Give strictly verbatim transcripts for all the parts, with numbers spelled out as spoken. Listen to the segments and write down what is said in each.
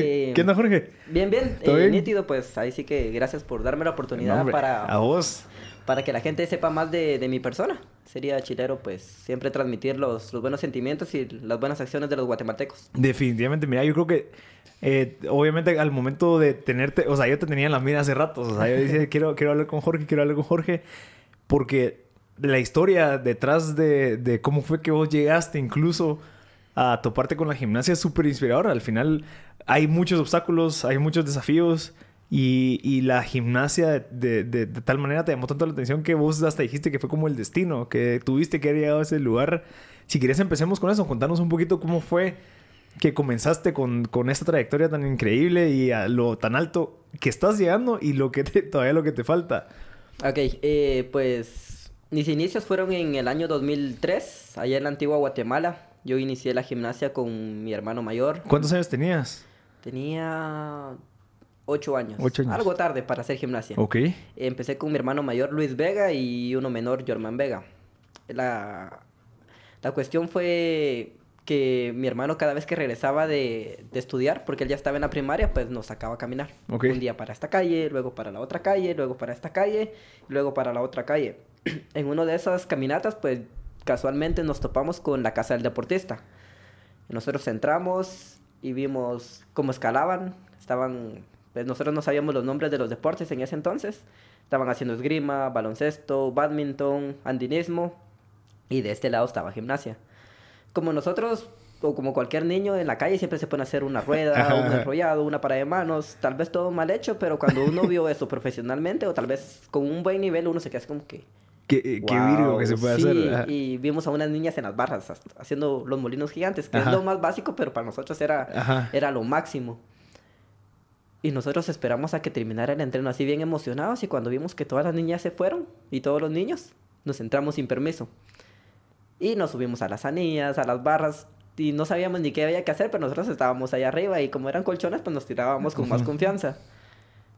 Eh, ¿Qué onda, Jorge? Bien, bien, eh, bien. Nítido, pues ahí sí que gracias por darme la oportunidad. Nombre, para... A vos. Para que la gente sepa más de, de mi persona. Sería chilero, pues, siempre transmitir los, los buenos sentimientos y las buenas acciones de los guatemaltecos. Definitivamente, mira, yo creo que, eh, obviamente, al momento de tenerte... O sea, yo te tenía en la mira hace rato. O sea, yo decía, quiero, quiero hablar con Jorge, quiero hablar con Jorge. Porque la historia detrás de, de cómo fue que vos llegaste incluso a toparte con la gimnasia es súper inspiradora. Al final, hay muchos obstáculos, hay muchos desafíos... Y, y la gimnasia de, de, de, de tal manera te llamó tanto la atención que vos hasta dijiste que fue como el destino, que tuviste que haber llegado a ese lugar. Si querés, empecemos con eso. Contanos un poquito cómo fue que comenzaste con, con esta trayectoria tan increíble y a lo tan alto que estás llegando y lo que te, todavía lo que te falta. Ok, eh, pues mis inicios fueron en el año dos mil tres, allá en la antigua Guatemala. Yo inicié la gimnasia con mi hermano mayor. ¿Cuántos años tenías? Tenía... Ocho años. Ocho años. Algo tarde para hacer gimnasia. Ok. Empecé con mi hermano mayor, Luis Vega, y uno menor, Germán Vega. La, la cuestión fue que mi hermano, cada vez que regresaba de, de estudiar, porque él ya estaba en la primaria, pues nos sacaba a caminar. Okay. Un día para esta calle, luego para la otra calle, luego para esta calle, luego para la otra calle. En una de esas caminatas, pues casualmente nos topamos con la casa del deportista. Nosotros entramos y vimos cómo escalaban. Estaban... Pues nosotros no sabíamos los nombres de los deportes en ese entonces. Estaban haciendo esgrima, baloncesto, bádminton, andinismo. Y de este lado estaba gimnasia. Como nosotros, o como cualquier niño en la calle, siempre se pone a hacer una rueda, un enrollado, una parada de manos. Tal vez todo mal hecho, pero cuando uno vio eso profesionalmente, o tal vez con un buen nivel, uno se queda como que... Qué, wow, qué virgo que se puede sí, hacer. ¿Verdad? Y vimos a unas niñas en las barras, haciendo los molinos gigantes, que ajá, es lo más básico, pero para nosotros era, era lo máximo. Y nosotros esperamos a que terminara el entreno así bien emocionados, y cuando vimos que todas las niñas se fueron y todos los niños, nos entramos sin permiso. Y nos subimos a las anillas, a las barras, y no sabíamos ni qué había que hacer, pero nosotros estábamos allá arriba y como eran colchones, pues nos tirábamos con más confianza.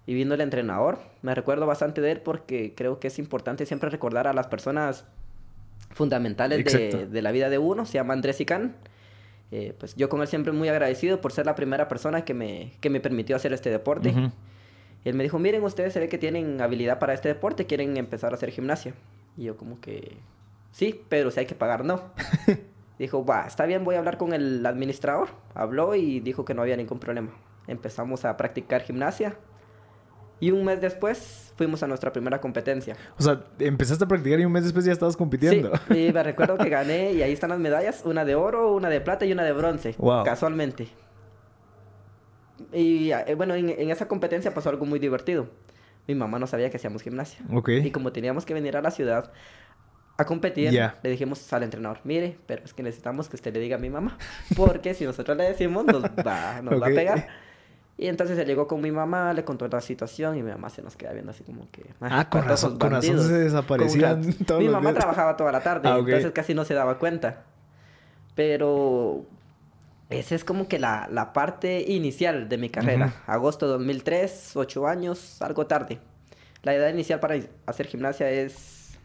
Y vino el entrenador, me recuerdo bastante de él porque creo que es importante siempre recordar a las personas fundamentales de, de la vida de uno, se llama Andrés Icán. Eh, pues yo con él siempre muy agradecido por ser la primera persona que me, que me permitió hacer este deporte. Uh-huh. Él me dijo, miren, ustedes se ve que tienen habilidad para este deporte, quieren empezar a hacer gimnasia. Y yo como que, sí, pero si hay que pagar, no. Dijo, va, está bien, voy a hablar con el administrador. Habló y dijo que no había ningún problema. Empezamos a practicar gimnasia. Y un mes después fuimos a nuestra primera competencia. O sea, empezaste a practicar y un mes después ya estabas compitiendo. Sí, y me recuerdo que gané, y ahí están las medallas, una de oro, una de plata y una de bronce, wow, casualmente. Y bueno, en, en esa competencia pasó algo muy divertido. Mi mamá no sabía que hacíamos gimnasia. Okay. Y como teníamos que venir a la ciudad a competir, yeah, le dijimos al entrenador, mire, pero es que necesitamos que usted le diga a mi mamá, porque si nosotros le decimos nos va, nos okay, va a pegar. Y entonces él llegó con mi mamá, le contó la situación y mi mamá se nos queda viendo así como que... Ah, con razón, con razón se desaparecían todos los días. Mi mamá trabajaba toda la tarde, ah, okay, entonces casi no se daba cuenta. Pero esa es como que la, la parte inicial de mi carrera. Uh-huh. Agosto dos mil tres, ocho años, algo tarde. La edad inicial para hacer gimnasia es...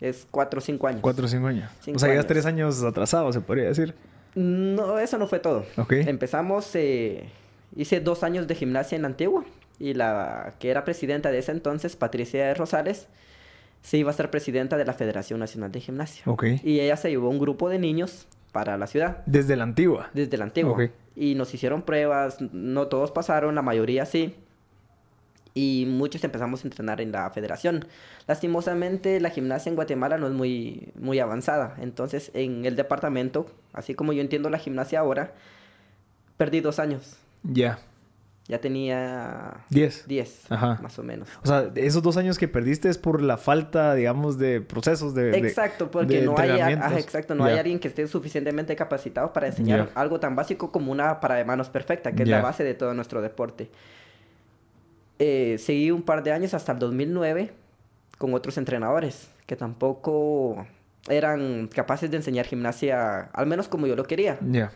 Es cuatro o cinco años. Cuatro o cinco años. Cinco o sea, llegas tres años atrasado, se podría decir. No, eso no fue todo. Okay. Empezamos... Eh, Hice dos años de gimnasia en la antigua y la que era presidenta de ese entonces, Patricia Rosales, se iba a ser presidenta de la Federación Nacional de Gimnasia. Okay. Y ella se llevó un grupo de niños para la ciudad. ¿Desde la antigua? Desde la antigua. Okay. Y nos hicieron pruebas, no todos pasaron, la mayoría sí. Y muchos empezamos a entrenar en la federación. Lastimosamente, la gimnasia en Guatemala no es muy, muy avanzada. Entonces, en el departamento, así como yo entiendo la gimnasia ahora, perdí dos años. Ya. Yeah. Ya tenía... ¿Diez? Diez, ajá, más o menos. O sea, esos dos años que perdiste es por la falta, digamos, de procesos de... Exacto, porque de no, hay, ajá, exacto, no yeah, hay alguien que esté suficientemente capacitado para enseñar yeah, algo tan básico como una parada de manos perfecta, que yeah, es la base de todo nuestro deporte. Eh, seguí un par de años hasta el dos mil nueve con otros entrenadores que tampoco eran capaces de enseñar gimnasia, al menos como yo lo quería. Ya. Yeah.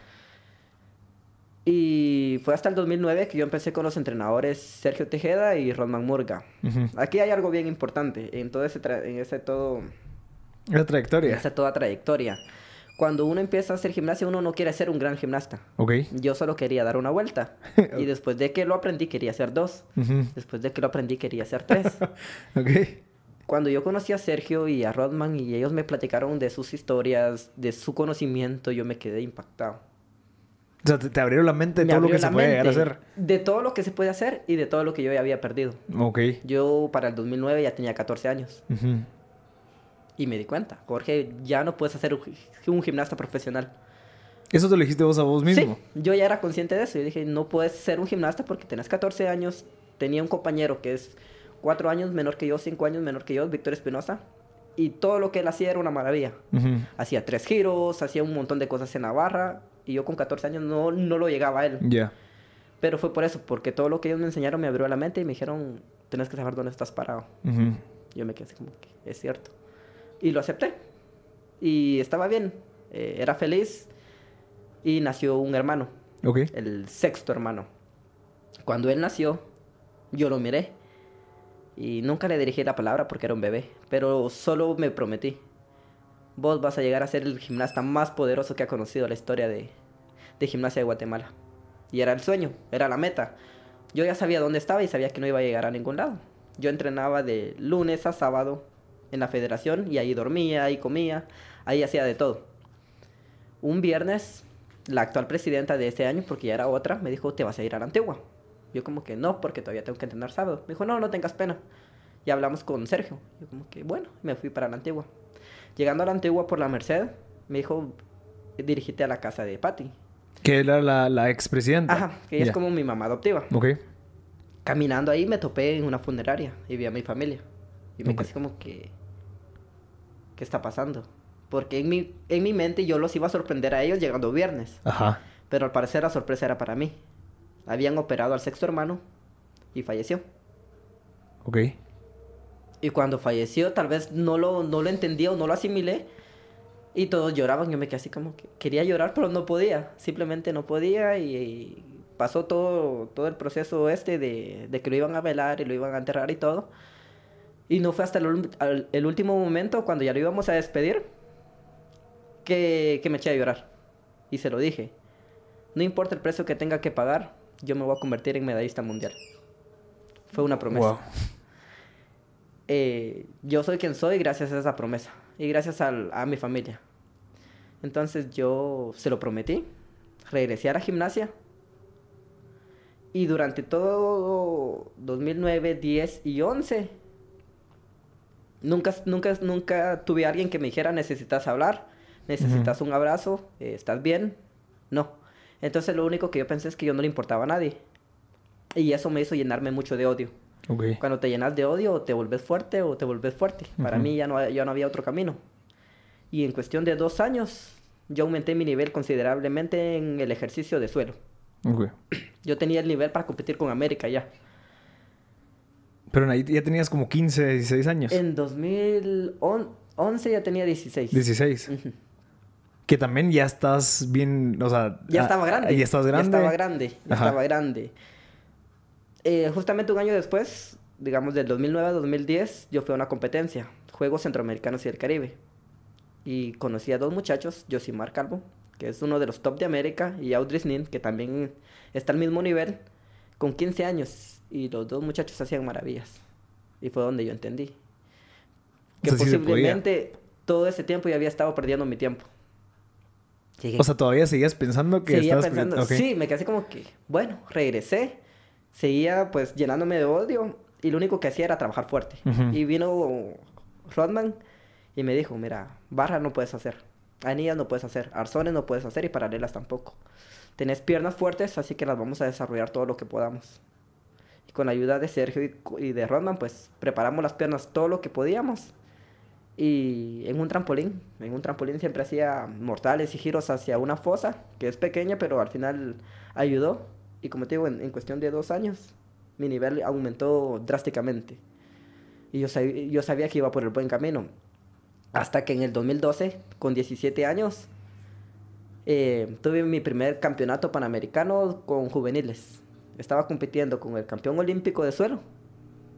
Y fue hasta el dos mil nueve que yo empecé con los entrenadores Sergio Tejeda y Rodman Murga. Uh-huh. Aquí hay algo bien importante en todo ese... Tra en ese todo... Esa trayectoria. En esa toda trayectoria. Cuando uno empieza a hacer gimnasia, uno no quiere ser un gran gimnasta. Okay. Yo solo quería dar una vuelta. Y después de que lo aprendí, quería hacer dos. Uh-huh. Después de que lo aprendí, quería hacer tres. Okay. Cuando yo conocí a Sergio y a Rodman y ellos me platicaron de sus historias, de su conocimiento, yo me quedé impactado. O sea, te, te abrieron la mente de todo lo que se puede llegar a hacer. De todo lo que se puede hacer y de todo lo que yo ya había perdido. Okay. Yo para el dos mil nueve ya tenía catorce años. Uh-huh. Y me di cuenta, Jorge, ya no puedes hacer un gimnasta profesional. ¿Eso te lo dijiste vos a vos mismo? Sí, yo ya era consciente de eso. Yo dije, no puedes ser un gimnasta porque tenés catorce años. Tenía un compañero que es cuatro años menor que yo, cinco años menor que yo, Víctor Espinosa. Y todo lo que él hacía era una maravilla. Uh-huh. Hacía tres giros, hacía un montón de cosas en la barra. Y yo con catorce años no, no lo llegaba a él. Ya. Yeah. Pero fue por eso, porque todo lo que ellos me enseñaron me abrió la mente y me dijeron, tenés que saber dónde estás parado. Uh-huh. Yo me quedé así como que es cierto. Y lo acepté. Y estaba bien. Eh, era feliz. Y nació un hermano. Okay. El sexto hermano. Cuando él nació, yo lo miré. Y nunca le dirigí la palabra porque era un bebé. Pero solo me prometí. Vos vas a llegar a ser el gimnasta más poderoso que ha conocido la historia de, de gimnasia de Guatemala. Y era el sueño. Era la meta. Yo ya sabía dónde estaba y sabía que no iba a llegar a ningún lado. Yo entrenaba de lunes a sábado en la federación, y ahí dormía, ahí comía, ahí hacía de todo. Un viernes, la actual presidenta de este año, porque ya era otra, me dijo, te vas a ir a la Antigua. Yo como que no, porque todavía tengo que entrenar sábado. Me dijo, no, no tengas pena. Y hablamos con Sergio. Yo como que, bueno, me fui para la Antigua. Llegando a la Antigua por la Merced, me dijo, dirígete a la casa de Patti. Que era la, la expresidenta. Ajá, que ella yeah. es como mi mamá adoptiva. Ok. Caminando ahí me topé en una funeraria y vi a mi familia. Y me okay. quedé como que... ¿Qué está pasando? Porque en mi, en mi mente yo los iba a sorprender a ellos llegando viernes. Ajá. Pero al parecer la sorpresa era para mí. Habían operado al sexto hermano y falleció. Ok. Y cuando falleció, tal vez no lo, no lo entendí o no lo asimilé. Y todos lloraban. Yo me quedé así como que quería llorar, pero no podía. Simplemente no podía y, y pasó todo, todo el proceso este de, de que lo iban a velar y lo iban a enterrar y todo. Y no fue hasta el, al, el último momento, cuando ya lo íbamos a despedir, que, que me eché a llorar. Y se lo dije. No importa el precio que tenga que pagar, yo me voy a convertir en medallista mundial. Fue una promesa. Wow. Eh, yo soy quien soy gracias a esa promesa. Y gracias al, a mi familia. Entonces yo se lo prometí. Regresé a la gimnasia. Y durante todo dos mil nueve, diez y once... Nunca, nunca, nunca tuve a alguien que me dijera, necesitas hablar, necesitas uh-huh. un abrazo, ¿estás bien? No. Entonces lo único que yo pensé es que yo no le importaba a nadie. Y eso me hizo llenarme mucho de odio. Okay. Cuando te llenas de odio, te volvés fuerte o te volvés fuerte. Uh-huh. Para mí ya no, ya no había otro camino. Y en cuestión de dos años, yo aumenté mi nivel considerablemente en el ejercicio de suelo. Okay. Yo tenía el nivel para competir con América ya. Pero ahí ya tenías como quince, dieciséis años. En dos mil once ya tenía dieciséis. dieciséis. Uh-huh. Que también ya estás bien, o sea... Ya estaba grande. Ya estás grande. Ya estaba grande. Ya estaba grande. Eh, justamente un año después, digamos del dos mil nueve a dos mil diez, yo fui a una competencia. Juegos Centroamericanos y del Caribe. Y conocí a dos muchachos, Josimar Calvo, que es uno de los top de América, y Audris Nin, que también está al mismo nivel, con quince años. Y los dos muchachos hacían maravillas. Y fue donde yo entendí. Que o sea, posiblemente sí todo ese tiempo ya había estado perdiendo mi tiempo. Llegué. O sea, ¿todavía seguías pensando que Seguía estabas pensando, okay. Sí, me quedé así como que, bueno, regresé. Seguía, pues, llenándome de odio. Y lo único que hacía era trabajar fuerte. Uh-huh. Y vino Rodman y me dijo, mira, barra no puedes hacer. Anillas no puedes hacer. Arzones no puedes hacer y paralelas tampoco. Tenés piernas fuertes, así que las vamos a desarrollar todo lo que podamos. Con la ayuda de Sergio y, y de Rodman, pues, preparamos las piernas todo lo que podíamos. Y en un trampolín, en un trampolín siempre hacía mortales y giros hacia una fosa, que es pequeña, pero al final ayudó. Y como te digo, en, en cuestión de dos años, mi nivel aumentó drásticamente. Y yo, sab, yo sabía que iba por el buen camino. Hasta que en el dos mil doce, con diecisiete años, eh, tuve mi primer campeonato panamericano con juveniles. Estaba compitiendo con el campeón olímpico de suelo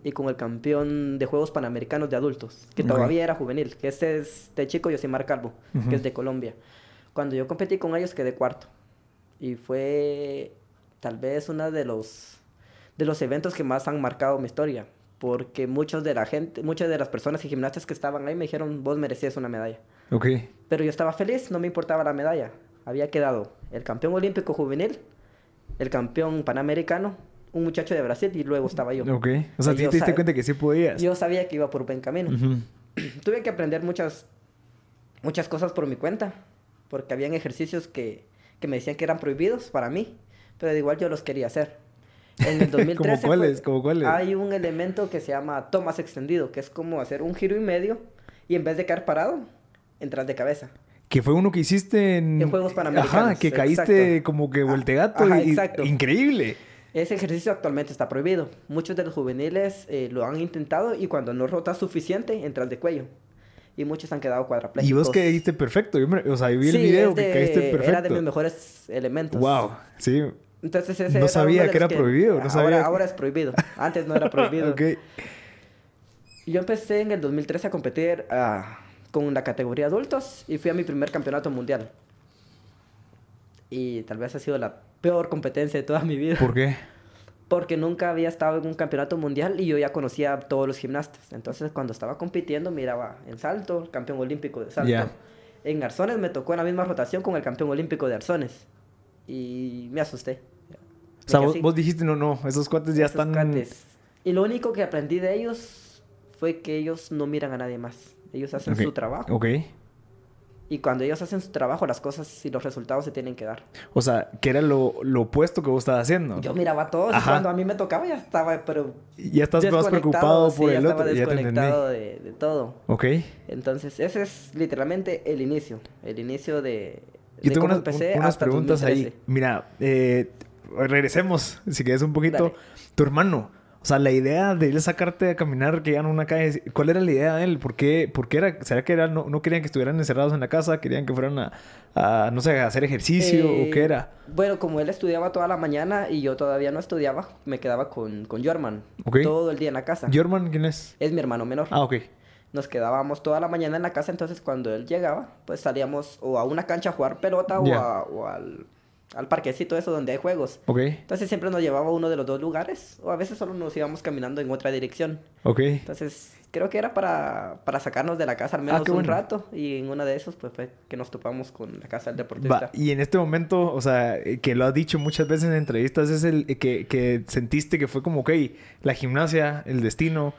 y con el campeón de Juegos Panamericanos de adultos, que todavía okay. era juvenil, que este es este chico Josimar Calvo, uh-huh. que es de Colombia. Cuando yo competí con ellos quedé cuarto. Y fue tal vez uno de los, de los eventos que más han marcado mi historia. Porque muchos de la gente, muchas de las personas y gimnastas que estaban ahí me dijeron, vos merecías una medalla. Ok. Pero yo estaba feliz, no me importaba la medalla. Había quedado el campeón olímpico juvenil, el campeón panamericano, un muchacho de Brasil y luego estaba yo. Ok. O sea, ¿te diste cuenta que sí podías? Yo sabía que iba por buen camino. Uh-huh. Tuve que aprender muchas, muchas cosas por mi cuenta. Porque habían ejercicios que, que me decían que eran prohibidos para mí. Pero de igual yo los quería hacer. En el dos mil trece ¿Cómo cuáles? ¿Cómo cuáles? Hay un elemento que se llama tomas extendido, que es como hacer un giro y medio y en vez de caer parado, entras de cabeza. Que fue uno que hiciste en... En Juegos Panamericanos. Ajá, que caíste exacto. como que voltegato. Ajá, y... exacto. Increíble. Ese ejercicio actualmente está prohibido. Muchos de los juveniles eh, lo han intentado y cuando no rotas suficiente, entras de cuello. Y muchos han quedado cuadraplégicos. Y vos caíste perfecto. Yo me... O sea, vi el sí, video de... que caíste perfecto. Era de mis mejores elementos. Wow, sí. Entonces ese no sabía que era que prohibido. No sabía ahora, que... ahora es prohibido. Antes no era prohibido. Okay. Yo empecé en el dos mil trece a competir uh, con la categoría adultos y fui a mi primer campeonato mundial. Y tal vez ha sido la peor competencia de toda mi vida. ¿Por qué? Porque nunca había estado en un campeonato mundial y yo ya conocía a todos los gimnastas. Entonces cuando estaba compitiendo miraba en salto, campeón olímpico de salto. Yeah. En arzones me tocó en la misma rotación con el campeón olímpico de arzones. Y me asusté. Me o sea, vos, vos dijiste, no, no, esos cuates ya esos están... Cuates. Y lo único que aprendí de ellos fue que ellos no miran a nadie más. Ellos hacen okay. su trabajo. Ok. Y cuando ellos hacen su trabajo, las cosas y los resultados se tienen que dar. O sea, que era lo, lo opuesto que vos estabas haciendo. Yo miraba a todos. Ajá. Y cuando a mí me tocaba ya estaba, pero... Ya estás más preocupado por sí, el otro. Ya estaba desconectado ya de, de todo. Ok. Entonces, ese es literalmente el inicio. El inicio de... Yo tengo unas, unas preguntas ahí. Mira, eh, regresemos, si quieres un poquito. Dale. Tu hermano, o sea, la idea de él sacarte a caminar, que iban a una calle, ¿cuál era la idea de él? ¿Por qué, por qué era? ¿Será que era, no, no querían que estuvieran encerrados en la casa? ¿Querían que fueran a, a no sé, a hacer ejercicio eh, o qué era? Bueno, como él estudiaba toda la mañana y yo todavía no estudiaba, me quedaba con, con Jorman. Okay. Todo el día en la casa. ¿Jorman quién es? Es mi hermano menor. Ah, ok. Nos quedábamos toda la mañana en la casa, entonces cuando él llegaba, pues salíamos o a una cancha a jugar pelota yeah. o, a, o al, al parquecito eso donde hay juegos. Okay. Entonces siempre nos llevaba a uno de los dos lugares o a veces solo nos íbamos caminando en otra dirección. Okay. Entonces creo que era para, para sacarnos de la casa al menos ah, qué bueno. un rato y en una de esos pues fue que nos topamos con la casa del deportista. Va. Y en este momento, o sea, que lo has dicho muchas veces en entrevistas, es el que, que sentiste que fue como, ok, la gimnasia, el destino...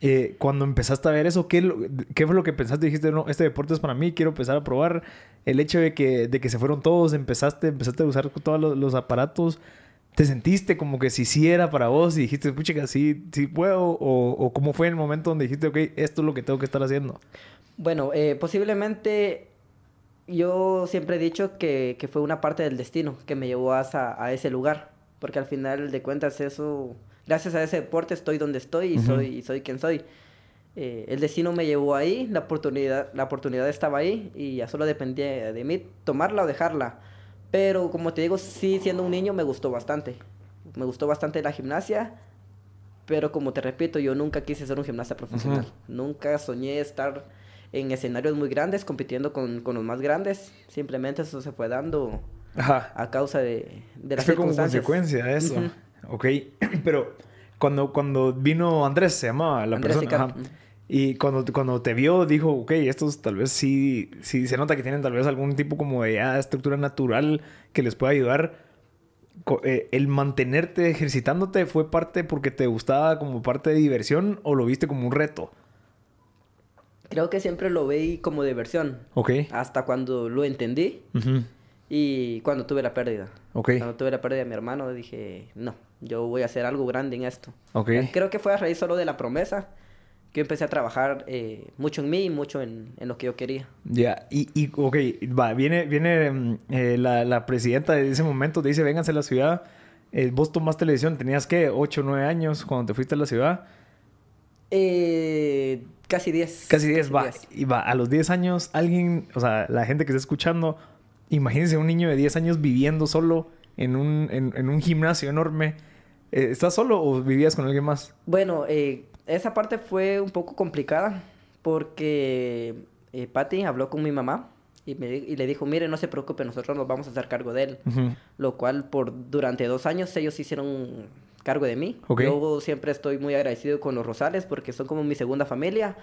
Eh, cuando empezaste a ver eso, ¿qué, lo, ¿qué fue lo que pensaste? Dijiste, no, este deporte es para mí, quiero empezar a probar. El hecho de que, de que se fueron todos, empezaste, empezaste a usar todos los, los aparatos. ¿Te sentiste como que si sí era para vos y dijiste, pucha, sí, sí puedo? O, ¿O cómo fue el momento donde dijiste, ok, esto es lo que tengo que estar haciendo? Bueno, eh, posiblemente yo siempre he dicho que, que fue una parte del destino que me llevó a, a ese lugar. Porque al final de cuentas eso... Gracias a ese deporte estoy donde estoy y, uh-huh. soy, y soy quien soy. Eh, el destino me llevó ahí, la oportunidad, la oportunidad estaba ahí y ya solo dependía de mí tomarla o dejarla. Pero como te digo, sí, siendo un niño me gustó bastante. Me gustó bastante la gimnasia, pero como te repito, yo nunca quise ser un gimnasta profesional. Uh-huh. Nunca soñé estar en escenarios muy grandes, compitiendo con, con los más grandes. Simplemente eso se fue dando Ajá. a causa de, de las fue circunstancias. Fue como consecuencia de eso. Uh-huh. Ok, pero cuando, cuando vino Andrés, se llamaba la Andrés persona, ajá, y cuando, cuando te vio dijo, ok, estos tal vez sí, sí se nota que tienen tal vez algún tipo como de ya, estructura natural que les pueda ayudar. ¿El mantenerte ejercitándote fue parte porque te gustaba como parte de diversión o lo viste como un reto? Creo que siempre lo veí como diversión. Ok. Hasta cuando lo entendí. Uh-huh. Y cuando tuve la pérdida. Okay. Cuando tuve la pérdida de mi hermano, dije, no, yo voy a hacer algo grande en esto. Okay. Creo que fue a raíz solo de la promesa que empecé a trabajar eh, mucho en mí y mucho en, en lo que yo quería. Ya, yeah. y, y, ok, va, viene, viene eh, la, la presidenta de ese momento, te dice, vénganse a la ciudad. Eh, vos tomaste la decisión, ¿tenías qué? ¿Ocho, nueve años cuando te fuiste a la ciudad? Eh, casi diez. Casi diez, va. Diez. Y va, a los diez años, alguien, o sea, la gente que está escuchando... Imagínense un niño de diez años viviendo solo en un, en, en un gimnasio enorme. Eh, ¿Estás solo o vivías con alguien más? Bueno, eh, esa parte fue un poco complicada porque eh, Patty habló con mi mamá Y, me, y le dijo, mire, no se preocupe, nosotros nos vamos a hacer cargo de él. Uh-huh. Lo cual, por durante dos años, ellos hicieron cargo de mí. Okay. Yo siempre estoy muy agradecido con los Rosales porque son como mi segunda familia.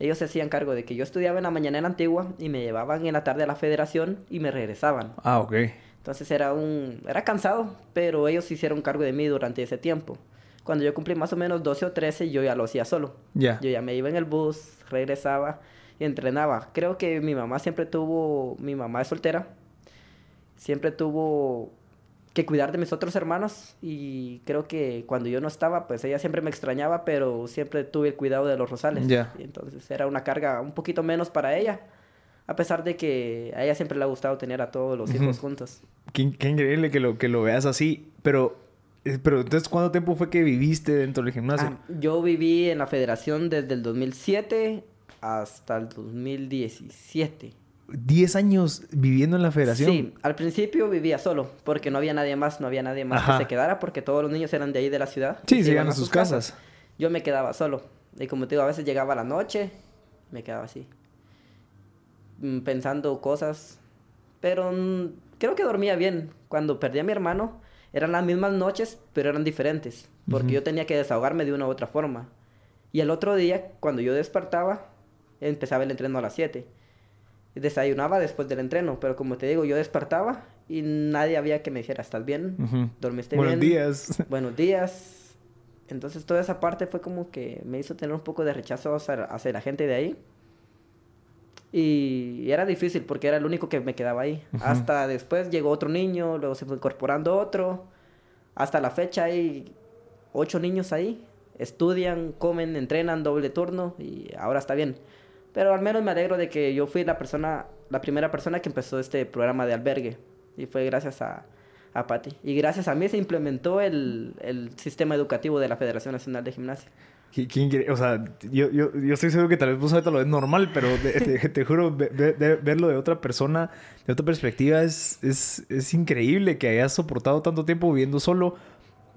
Ellos se hacían cargo de que yo estudiaba en la mañana en la Antigua y me llevaban en la tarde a la Federación y me regresaban. Ah, ok. Entonces era un... era cansado, pero ellos se hicieron cargo de mí durante ese tiempo. Cuando yo cumplí más o menos doce o trece, yo ya lo hacía solo. Ya. Yeah. Yo ya me iba en el bus, regresaba y entrenaba. Creo que mi mamá siempre tuvo... mi mamá es soltera. Siempre tuvo que cuidar de mis otros hermanos y creo que cuando yo no estaba, pues ella siempre me extrañaba, pero siempre tuve el cuidado de los Rosales. Yeah. Entonces era una carga un poquito menos para ella, a pesar de que a ella siempre le ha gustado tener a todos los hijos uh-huh. juntos. Qué, qué increíble que lo, que lo veas así, pero, pero entonces, ¿cuánto tiempo fue que viviste dentro del gimnasio? Ah, yo viví en la Federación desde el dos mil siete hasta el dos mil diecisiete. ¿diez años viviendo en la Federación? Sí, al principio vivía solo, porque no había nadie más, no había nadie más Ajá. que se quedara, porque todos los niños eran de ahí de la ciudad. Sí, se iban a sus, sus casas. casas. Yo me quedaba solo. Y como te digo, a veces llegaba a la noche, me quedaba así, pensando cosas. Pero mmm, creo que dormía bien. Cuando perdí a mi hermano, eran las mismas noches, pero eran diferentes, porque uh-huh. yo tenía que desahogarme de una u otra forma. Y el otro día, cuando yo despertaba, empezaba el entreno a las siete. Desayunaba después del entreno, pero como te digo, yo despertaba y nadie había que me dijera, ¿estás bien? Uh-huh. ¿Dormiste bien? Buenos días. Buenos días. Entonces, toda esa parte fue como que me hizo tener un poco de rechazo hacia, hacia la gente de ahí. Y, y era difícil porque era el único que me quedaba ahí. Uh-huh. Hasta después llegó otro niño, luego se fue incorporando otro. Hasta la fecha hay ocho niños ahí. Estudian, comen, entrenan, doble turno y ahora está bien. Pero al menos me alegro de que yo fui la persona, la primera persona que empezó este programa de albergue. Y fue gracias a, a Pati. Y gracias a mí se implementó el, el sistema educativo de la Federación Nacional de Gimnasia. O sea, yo, yo, yo estoy seguro que tal vez vos ahorita lo ves normal, pero de, te, te juro, de, de, de verlo de otra persona, de otra perspectiva, es, es, es increíble que hayas soportado tanto tiempo viviendo solo,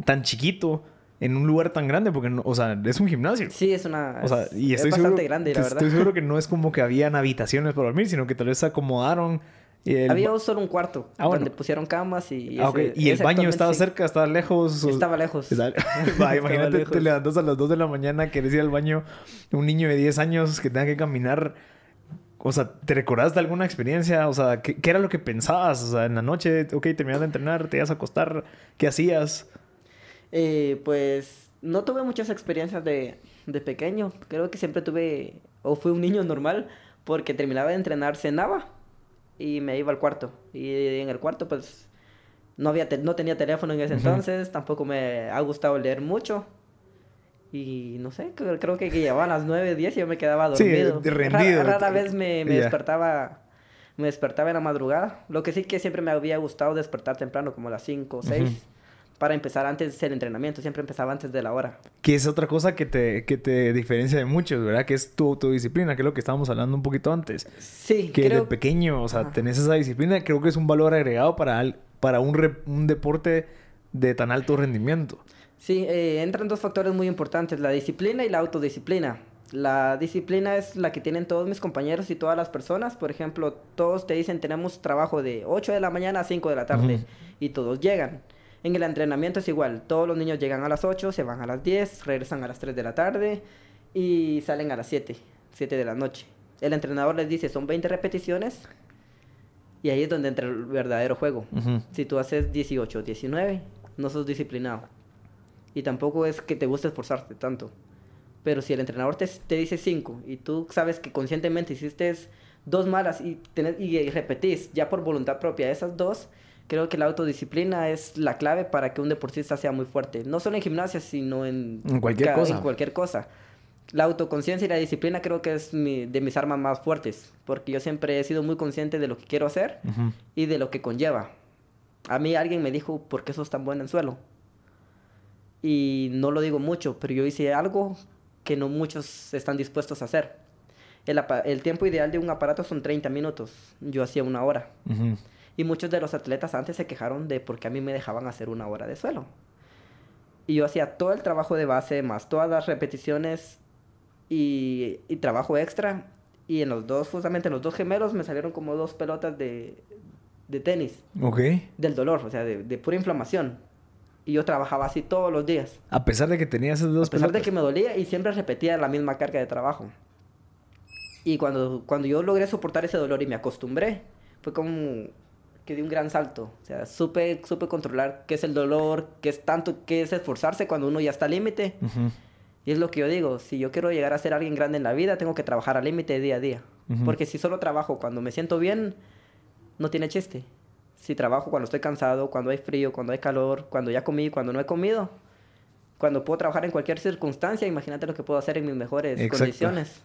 tan chiquito, en un lugar tan grande, porque, o sea, es un gimnasio. Sí, es una... O sea, y estoy es bastante seguro, grande, la verdad. Estoy seguro que no es como que habían habitaciones para dormir, sino que tal vez se acomodaron. El... Había solo un cuarto, ah, donde bueno. pusieron camas y... Ese, ah, okay. ¿Y el baño estaba sí. cerca? ¿Estaba lejos? O... Estaba lejos. Estaba... bah, imagínate, lejos. Te levantas a las dos de la mañana, querés ir al baño, un niño de diez años que tenga que caminar... O sea, ¿te recordás de alguna experiencia? O sea, ¿qué, qué era lo que pensabas? O sea, en la noche, ok, terminabas de entrenar, te ibas a acostar, ¿qué hacías? Eh, pues no tuve muchas experiencias de, de pequeño. Creo que siempre tuve, o fui un niño normal, porque terminaba de entrenar, cenaba y me iba al cuarto. Y en el cuarto pues no, había te no tenía teléfono en ese uh-huh. entonces, tampoco me ha gustado leer mucho. Y no sé, creo que, que llevaba a las nueve, diez y yo me quedaba dormido. Sí, rendido. Rara, rara vez me, me yeah. despertaba... Me despertaba en la madrugada. Lo que sí que siempre me había gustado despertar temprano, como a las cinco o seis. Uh-huh. Para empezar antes el entrenamiento. Siempre empezaba antes de la hora. Que es otra cosa que te, que te diferencia de muchos, ¿verdad? Que es tu autodisciplina, que es lo que estábamos hablando un poquito antes. Sí, que creo... de pequeño, o sea, Ajá. tenés esa disciplina. Creo que es un valor agregado para, al, para un, re, un deporte de tan alto rendimiento. Sí, eh, entran dos factores muy importantes. La disciplina y la autodisciplina. La disciplina es la que tienen todos mis compañeros y todas las personas. Por ejemplo, todos te dicen, tenemos trabajo de ocho de la mañana a cinco de la tarde. Uh-huh. Y todos llegan. En el entrenamiento es igual, todos los niños llegan a las ocho, se van a las diez, regresan a las tres de la tarde y salen a las siete, siete de la noche. El entrenador les dice, son veinte repeticiones y ahí es donde entra el verdadero juego. Uh-huh. Si tú haces dieciocho, diecinueve, no sos disciplinado y tampoco es que te guste esforzarte tanto. Pero si el entrenador te, te dice cinco y tú sabes que conscientemente hiciste dos malas y, tenés, y, y repetís ya por voluntad propia esas dos... Creo que la autodisciplina es la clave para que un deportista sea muy fuerte. No solo en gimnasia, sino en, en, cualquier, cosa. en cualquier cosa. La autoconciencia y la disciplina creo que es mi, de mis armas más fuertes. Porque yo siempre he sido muy consciente de lo que quiero hacer uh-huh. y de lo que conlleva. A mí alguien me dijo, ¿por qué sos tan bueno en suelo? Y no lo digo mucho, pero yo hice algo que no muchos están dispuestos a hacer. El, el tiempo ideal de un aparato son treinta minutos. Yo hacía una hora. Uh-huh. Y muchos de los atletas antes se quejaron de por qué a mí me dejaban hacer una hora de suelo. Y yo hacía todo el trabajo de base, más todas las repeticiones y, y trabajo extra. y en los dos, justamente en los dos gemelos, me salieron como dos pelotas de, de tenis. Ok. Del dolor, o sea, de, de pura inflamación. Y yo trabajaba así todos los días. A pesar de que tenía esas dos pelotas. A pesar pelotas. de que me dolía y siempre repetía la misma carga de trabajo. Y cuando, cuando yo logré soportar ese dolor y me acostumbré, fue como que di un gran salto. O sea, supe, supe controlar qué es el dolor, qué es tanto, qué es esforzarse cuando uno ya está al límite. Uh-huh. Y es lo que yo digo, si yo quiero llegar a ser alguien grande en la vida, tengo que trabajar al límite día a día. Uh-huh. Porque si solo trabajo cuando me siento bien, no tiene chiste. Si trabajo cuando estoy cansado, cuando hay frío, cuando hay calor, cuando ya comí, cuando no he comido, cuando puedo trabajar en cualquier circunstancia, imagínate lo que puedo hacer en mis mejores Exacto. condiciones.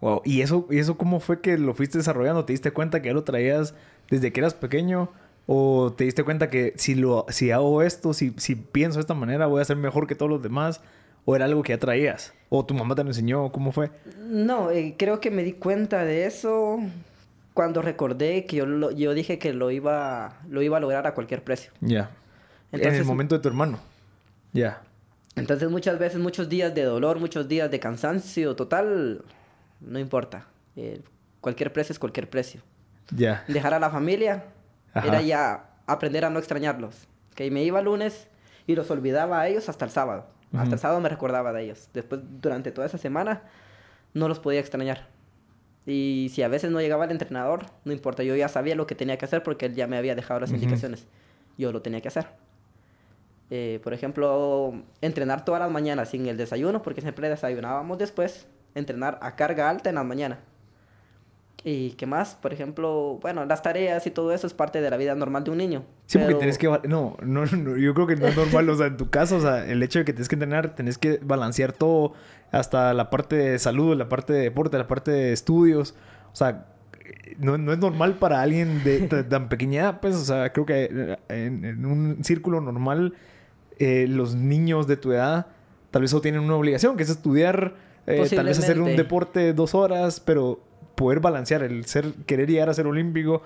Wow. ¿Y eso, ¿Y eso cómo fue que lo fuiste desarrollando? ¿Te diste cuenta que ya lo traías desde que eras pequeño? ¿O te diste cuenta que si, lo, si hago esto, si, si pienso de esta manera, voy a ser mejor que todos los demás? ¿O era algo que ya traías? ¿O tu mamá te lo enseñó? ¿Cómo fue? No, eh, creo que me di cuenta de eso cuando recordé que yo, lo, yo dije que lo iba, lo iba a lograr a cualquier precio. Ya. Yeah. Entonces, en el momento de tu hermano. Ya. Yeah. Entonces muchas veces, muchos días de dolor, muchos días de cansancio total... No importa. Eh, cualquier precio es cualquier precio. Ya. Yeah. Dejar a la familia Ajá. era ya aprender a no extrañarlos. Que me iba el lunes y los olvidaba a ellos hasta el sábado. Uh-huh. Hasta el sábado me recordaba de ellos. Después, durante toda esa semana, no los podía extrañar. Y si a veces no llegaba el entrenador, no importa. Yo ya sabía lo que tenía que hacer porque él ya me había dejado las uh-huh. indicaciones. Yo lo tenía que hacer. Eh, por ejemplo, entrenar todas las mañanas sin el desayuno porque siempre desayunábamos después. Entrenar a carga alta en la mañana. ¿Y qué más? Por ejemplo, bueno, las tareas y todo eso es parte de la vida normal de un niño. Sí, pero... porque tenés que... No, no, no, yo creo que no es normal. O sea, en tu caso, o sea, el hecho de que tenés que entrenar, tenés que balancear todo, hasta la parte de salud, la parte de deporte, la parte de estudios. O sea, no, no es normal para alguien de, de tan pequeña, pues, o sea, creo que en, en un círculo normal, eh, los niños de tu edad tal vez solo tienen una obligación, que es estudiar... Eh, tal vez hacer un deporte de dos horas, pero poder balancear el ser, querer llegar a ser olímpico,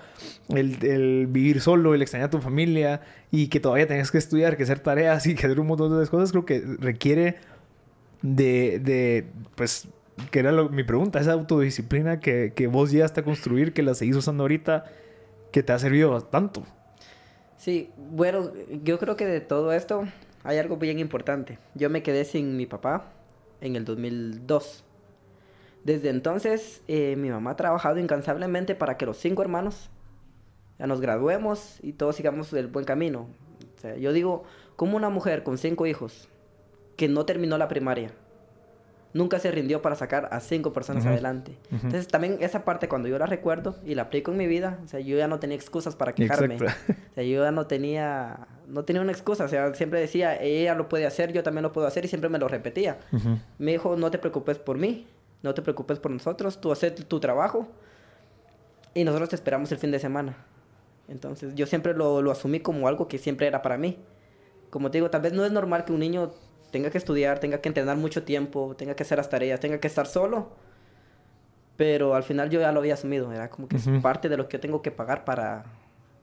el, el vivir solo, el extrañar a tu familia y que todavía tengas que estudiar, que hacer tareas y que hacer un montón de cosas, creo que requiere de, de pues, que era lo, mi pregunta, esa autodisciplina que, que vos llegaste a construir, que la seguís usando ahorita, que te ha servido tanto. Sí, bueno, yo creo que de todo esto hay algo bien importante. Yo me quedé sin mi papá en el dos mil dos. Desde entonces, eh, mi mamá ha trabajado incansablemente para que los cinco hermanos ya nos graduemos y todos sigamos el buen camino. O sea, yo digo, ¿cómo una mujer con cinco hijos que no terminó la primaria nunca se rindió para sacar a cinco personas uh-huh. adelante? Uh-huh. Entonces, también esa parte, cuando yo la recuerdo y la aplico en mi vida, o sea, yo ya no tenía excusas para quejarme. Exacto. O sea, yo ya no tenía, no tenía una excusa. O sea, siempre decía, ella lo puede hacer, yo también lo puedo hacer, y siempre me lo repetía. Uh-huh. Me dijo, no te preocupes por mí, no te preocupes por nosotros, tú haces tu trabajo y nosotros te esperamos el fin de semana. Entonces, yo siempre lo, lo asumí como algo que siempre era para mí. Como te digo, tal vez no es normal que un niño tenga que estudiar, tenga que entrenar mucho tiempo, tenga que hacer las tareas, tenga que estar solo. Pero al final yo ya lo había asumido. Era como que uh-huh. es parte de lo que yo tengo que pagar para,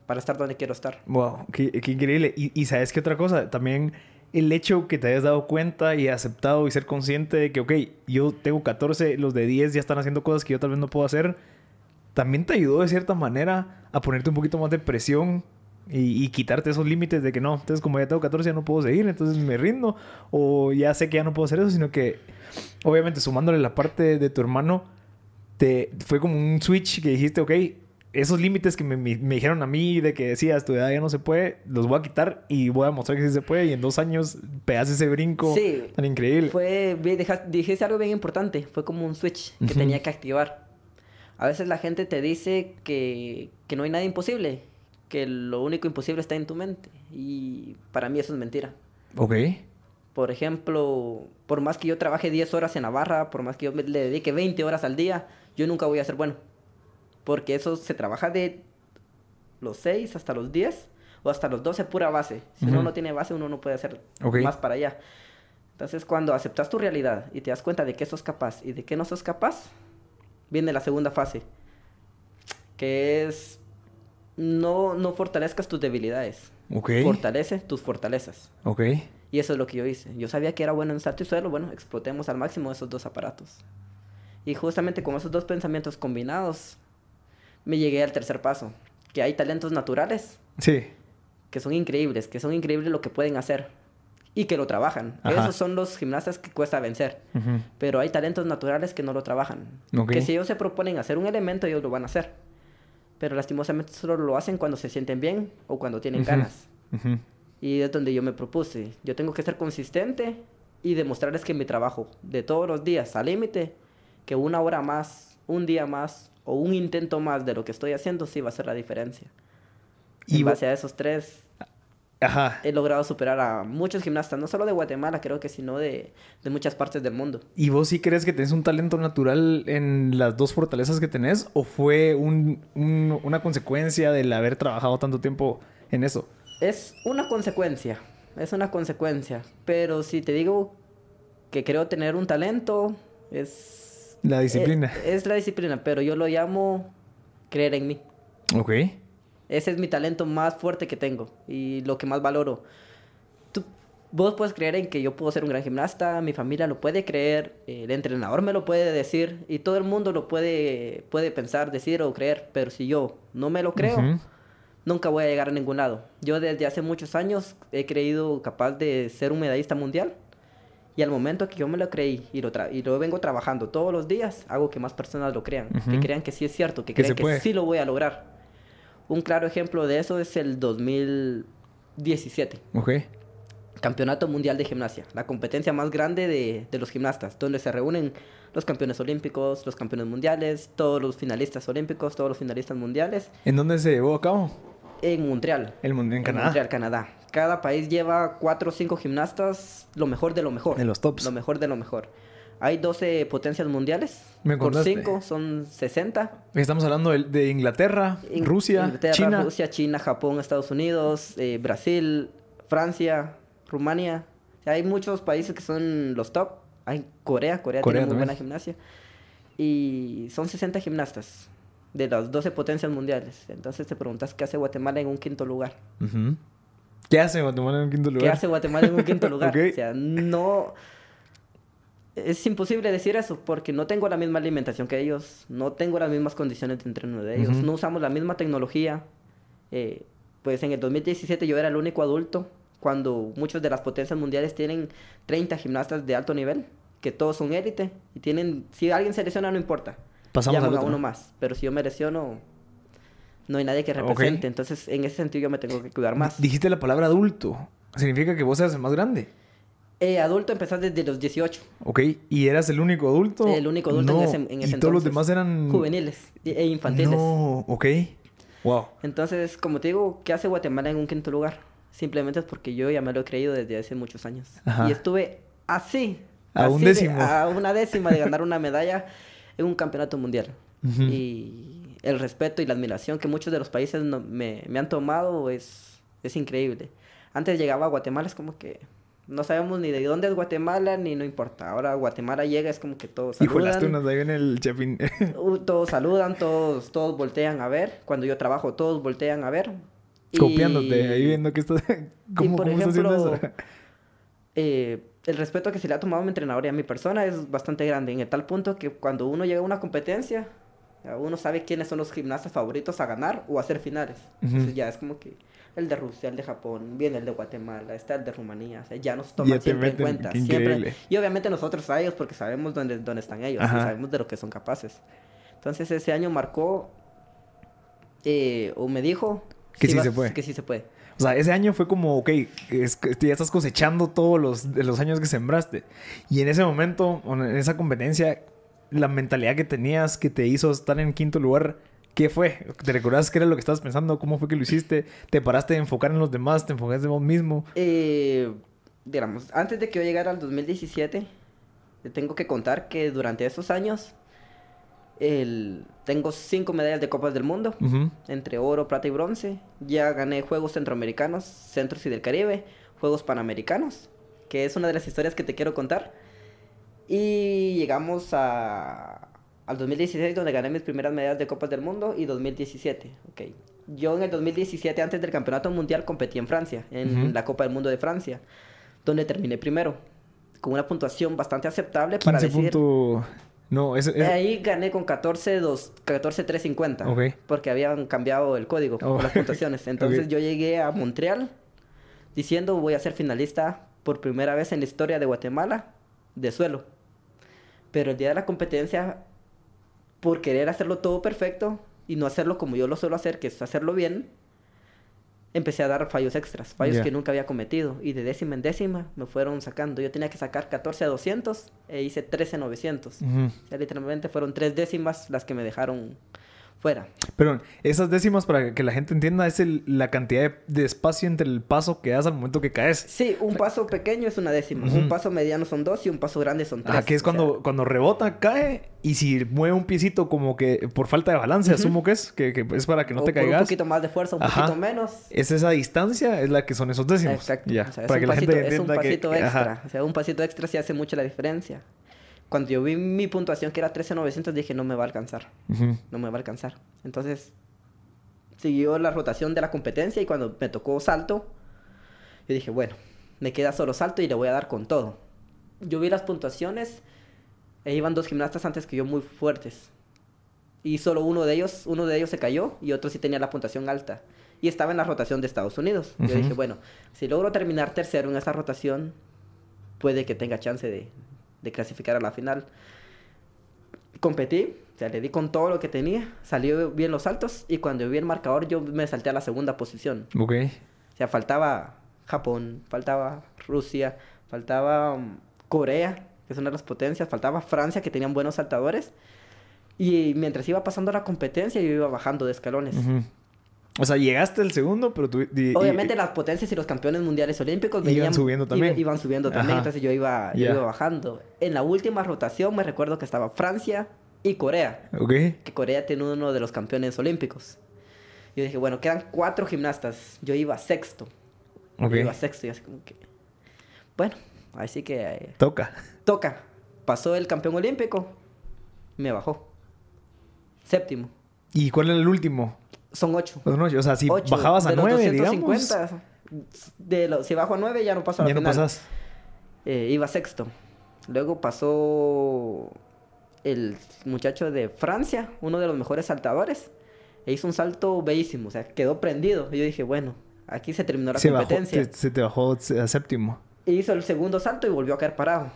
para estar donde quiero estar. Wow, qué, qué increíble. Y, y ¿sabes qué otra cosa? También el hecho que te hayas dado cuenta y aceptado y ser consciente de que, ok, yo tengo catorce, los de diez ya están haciendo cosas que yo tal vez no puedo hacer, también te ayudó de cierta manera a ponerte un poquito más de presión. Y, y quitarte esos límites de que no, entonces como ya tengo catorce ya no puedo seguir, entonces me rindo o ya sé que ya no puedo hacer eso, sino que obviamente sumándole la parte de, de tu hermano, te fue como un switch que dijiste, ok, esos límites que me, me, me dijeron a mí de que decías, tu edad ya no se puede, los voy a quitar y voy a mostrar que sí se puede, y en dos años pegas ese brinco sí, tan increíble. Fue, dejaste, dijiste algo bien importante, fue como un switch que uh-huh. tenía que activar. A veces la gente te dice que, que no hay nada imposible, que lo único imposible está en tu mente. Y para mí eso es mentira. Ok. Por ejemplo, por más que yo trabaje diez horas en la barra, por más que yo me le dedique veinte horas al día, yo nunca voy a ser bueno. Porque eso se trabaja de los seis hasta los diez o hasta los doce, pura base. Si uh-huh. uno no tiene base, uno no puede hacer okay. más para allá. Entonces, cuando aceptas tu realidad y te das cuenta de qué sos capaz y de qué no sos capaz, viene la segunda fase, que es... No, no fortalezcas tus debilidades. Okay. Fortalece tus fortalezas. Okay. Y eso es lo que yo hice. Yo sabía que era bueno en salto y suelo. Bueno, explotemos al máximo esos dos aparatos. Y justamente con esos dos pensamientos combinados, me llegué al tercer paso. Que hay talentos naturales. Sí. Que son increíbles, que son increíbles lo que pueden hacer. Y que lo trabajan. Ajá. Esos son los gimnastas que cuesta vencer. Uh-huh. Pero hay talentos naturales que no lo trabajan. Okay. Que si ellos se proponen hacer un elemento, ellos lo van a hacer. Pero lastimosamente solo lo hacen cuando se sienten bien o cuando tienen uh-huh. ganas. Uh-huh. Y es donde yo me propuse. Yo tengo que ser consistente y demostrarles que mi trabajo de todos los días al límite, que una hora más, un día más o un intento más de lo que estoy haciendo sí va a ser la diferencia. Y en base a esos tres, ajá, he logrado superar a muchos gimnastas, no solo de Guatemala, creo que, sino de, de muchas partes del mundo. ¿Y vos sí crees que tenés un talento natural en las dos fortalezas que tenés? ¿O fue un, un, una consecuencia del haber trabajado tanto tiempo en eso? Es una consecuencia, es una consecuencia. Pero si te digo que creo tener un talento, es... la disciplina. Es, es la disciplina, pero yo lo llamo creer en mí. Ok. Ese es mi talento más fuerte que tengo y lo que más valoro. Tú, vos puedes creer en que yo puedo ser un gran gimnasta, mi familia lo puede creer, el entrenador me lo puede decir y todo el mundo lo puede, puede pensar, decir o creer. Pero si yo no me lo creo, uh-huh. nunca voy a llegar a ningún lado. Yo desde hace muchos años he creído capaz de ser un medallista mundial y al momento que yo me lo creí y lo, tra- y lo vengo trabajando todos los días, hago que más personas lo crean, uh-huh. que crean que sí es cierto, que crean que, que sí lo voy a lograr. Un claro ejemplo de eso es el dos mil diecisiete. Ok. Campeonato Mundial de Gimnasia. La competencia más grande de, de los gimnastas, donde se reúnen los campeones olímpicos, los campeones mundiales, todos los finalistas olímpicos, todos los finalistas mundiales. ¿En dónde se llevó a cabo? En Montreal. ¿El Mundial en Canadá? En Montreal, Canadá. Cada país lleva cuatro o cinco gimnastas, lo mejor de lo mejor. De los tops. Lo mejor de lo mejor. Hay doce potencias mundiales. Me contaste. Por cinco son sesenta. Estamos hablando de, de Inglaterra, In- Rusia, Inglaterra, China. Rusia, China, Japón, Estados Unidos, eh, Brasil, Francia, Rumania. O sea, hay muchos países que son los top. Hay Corea. Corea, Corea tiene muy buena gimnasia. Y son sesenta gimnastas de las doce potencias mundiales. Entonces te preguntas, ¿qué hace Guatemala en un quinto lugar? Uh-huh. ¿Qué hace Guatemala en un quinto lugar? ¿Qué hace Guatemala en un quinto lugar? Okay. O sea, no... es imposible decir eso porque no tengo la misma alimentación que ellos, no tengo las mismas condiciones de entreno de ellos, uh-huh. no usamos la misma tecnología. Eh, pues en el dos mil diecisiete yo era el único adulto, cuando muchas de las potencias mundiales tienen treinta gimnastas de alto nivel, que todos son élite, y tienen, si alguien se lesiona no importa, pasamos llaman a uno más, pero si yo me lesiono... no hay nadie que represente, okay. Entonces en ese sentido yo me tengo que cuidar más. Dijiste la palabra adulto, significa que vos seas el más grande. Eh, adulto empezás desde los dieciocho. Ok, ¿y eras el único adulto? El único adulto no. en ese, en ese ¿Y entonces. ¿Y todos los demás eran...? Juveniles e infantiles. No, ok. Wow. Entonces, como te digo, ¿qué hace Guatemala en un quinto lugar? Simplemente es porque yo ya me lo he creído desde hace muchos años. Ajá. Y estuve así. A así un décimo. De, a una décima de ganar una medalla en un campeonato mundial. Uh-huh. Y el respeto y la admiración que muchos de los países no, me, me han tomado es, es increíble. Antes llegaba a Guatemala, es como que... no sabemos ni de dónde es Guatemala, ni no importa. Ahora Guatemala llega, es como que todos saludan. Hijo de las tunas, ahí viene el chapín. Todos saludan, todos, todos voltean a ver. Cuando yo trabajo, todos voltean a ver. Copiándote, y... ahí viendo que estás... ¿Cómo, y por ¿cómo ejemplo, estás haciendo eso? Eh, el respeto que se le ha tomado a mi entrenador y a mi persona es bastante grande. En el tal punto que cuando uno llega a una competencia, uno sabe quiénes son los gimnastas favoritos a ganar o a hacer finales. Uh-huh. Entonces ya es como que... el de Rusia, el de Japón, viene el de Guatemala, está el de Rumanía, o sea, ya nos toman ya siempre meten, en cuenta, siempre. Y obviamente nosotros a ellos porque sabemos dónde, dónde están ellos, y sabemos de lo que son capaces. Entonces ese año marcó, eh, o me dijo... que sí, sí vas, se puede. Que sí se puede. O sea, ese año fue como, ok, es, ya estás cosechando todos los, los años que sembraste. Y en ese momento, en esa competencia, la mentalidad que tenías que te hizo estar en quinto lugar... ¿qué fue? ¿Te recordás qué era lo que estabas pensando? ¿Cómo fue que lo hiciste? ¿Te paraste de enfocar en los demás? ¿Te enfocaste en vos mismo? Eh, digamos, antes de que yo llegara al dos mil diecisiete, te tengo que contar que durante esos años el, tengo cinco medallas de Copas del Mundo, uh-huh. entre oro, plata y bronce. Ya gané Juegos Centroamericanos, Centros y del Caribe, Juegos Panamericanos, que es una de las historias que te quiero contar. Y llegamos a... al dos mil dieciséis, donde gané mis primeras medallas de Copas del Mundo, y dos mil diecisiete. Okay. Yo en el dos mil diecisiete, antes del Campeonato Mundial, competí en Francia, en uh-huh. la Copa del Mundo de Francia, donde terminé primero, con una puntuación bastante aceptable para decir... No, es, es... Ahí gané con catorce, dos, catorce, trescientos cincuenta. Okay. Porque habían cambiado el código, oh, las puntuaciones. Entonces okay. yo llegué a Montreal diciendo voy a ser finalista por primera vez en la historia de Guatemala de suelo. Pero el día de la competencia, por querer hacerlo todo perfecto y no hacerlo como yo lo suelo hacer, que es hacerlo bien, empecé a dar fallos extras, fallos yeah. que nunca había cometido. Y de décima en décima me fueron sacando. Yo tenía que sacar catorce a doscientos e hice trece a novecientos. Uh-huh. O sea, literalmente fueron tres décimas las que me dejaron fuera. Pero esas décimas, para que la gente entienda, es el, la cantidad de, de espacio entre el paso que das al momento que caes. Sí, un paso pequeño es una décima. Uh-huh. Un paso mediano son dos y un paso grande son tres. Aquí es cuando, sea... cuando rebota, cae... Y si mueve un piecito como que por falta de balance, uh-huh. asumo que es, que, que es para que no o te caigas. Un poquito más de fuerza, un ajá. poquito menos. Es esa distancia, es la que son esos décimos. Exacto. Ya, o sea, para que pasito, la gente entienda que... Es un pasito que... extra. Ajá. O sea, un pasito extra sí hace mucho la diferencia. Cuando yo vi mi puntuación que era trece mil novecientos, dije, no me va a alcanzar. Uh-huh. No me va a alcanzar. Entonces, siguió la rotación de la competencia y cuando me tocó salto, yo dije, bueno, me queda solo salto y le voy a dar con todo. Yo vi las puntuaciones... E iban dos gimnastas antes que yo muy fuertes. Y solo uno de ellos, uno de ellos se cayó y otro sí tenía la puntuación alta. Y estaba en la rotación de Estados Unidos. Uh-huh. Yo dije, bueno, si logro terminar tercero en esta rotación, puede que tenga chance de, de clasificar a la final. Competí, o sea, le di con todo lo que tenía, salió bien los saltos y cuando vi el marcador yo me salté a la segunda posición. Ok. O sea, faltaba Japón, faltaba Rusia, faltaba um, Corea, que son las potencias, faltaba Francia, que tenían buenos saltadores, y mientras iba pasando la competencia, yo iba bajando de escalones. Uh-huh. O sea, llegaste al segundo, pero tú... Y, obviamente y, las potencias y los campeones mundiales olímpicos... Venían, iban subiendo también. Iban subiendo también, ajá. Entonces yo iba, yeah. yo iba bajando. En la última rotación me recuerdo que estaba Francia y Corea, okay. que Corea tiene uno de los campeones olímpicos. Yo dije, bueno, quedan cuatro gimnastas, yo iba sexto. Okay. Yo iba sexto, y así como que... Bueno... Así que... Eh, toca. Toca. Pasó el campeón olímpico. Me bajó. Séptimo. ¿Y cuál era el último? Son ocho. Son ocho. O sea, si ocho, bajabas a nueve, digamos. De los, si bajo a nueve, ya no paso a la final. Ya no pasas. Eh, iba sexto. Luego pasó el muchacho de Francia, uno de los mejores saltadores. E hizo un salto bellísimo. O sea, quedó prendido. Y yo dije, bueno, aquí se terminó la se competencia. Bajó, se, se te bajó a séptimo. Hizo el segundo salto y volvió a caer parado.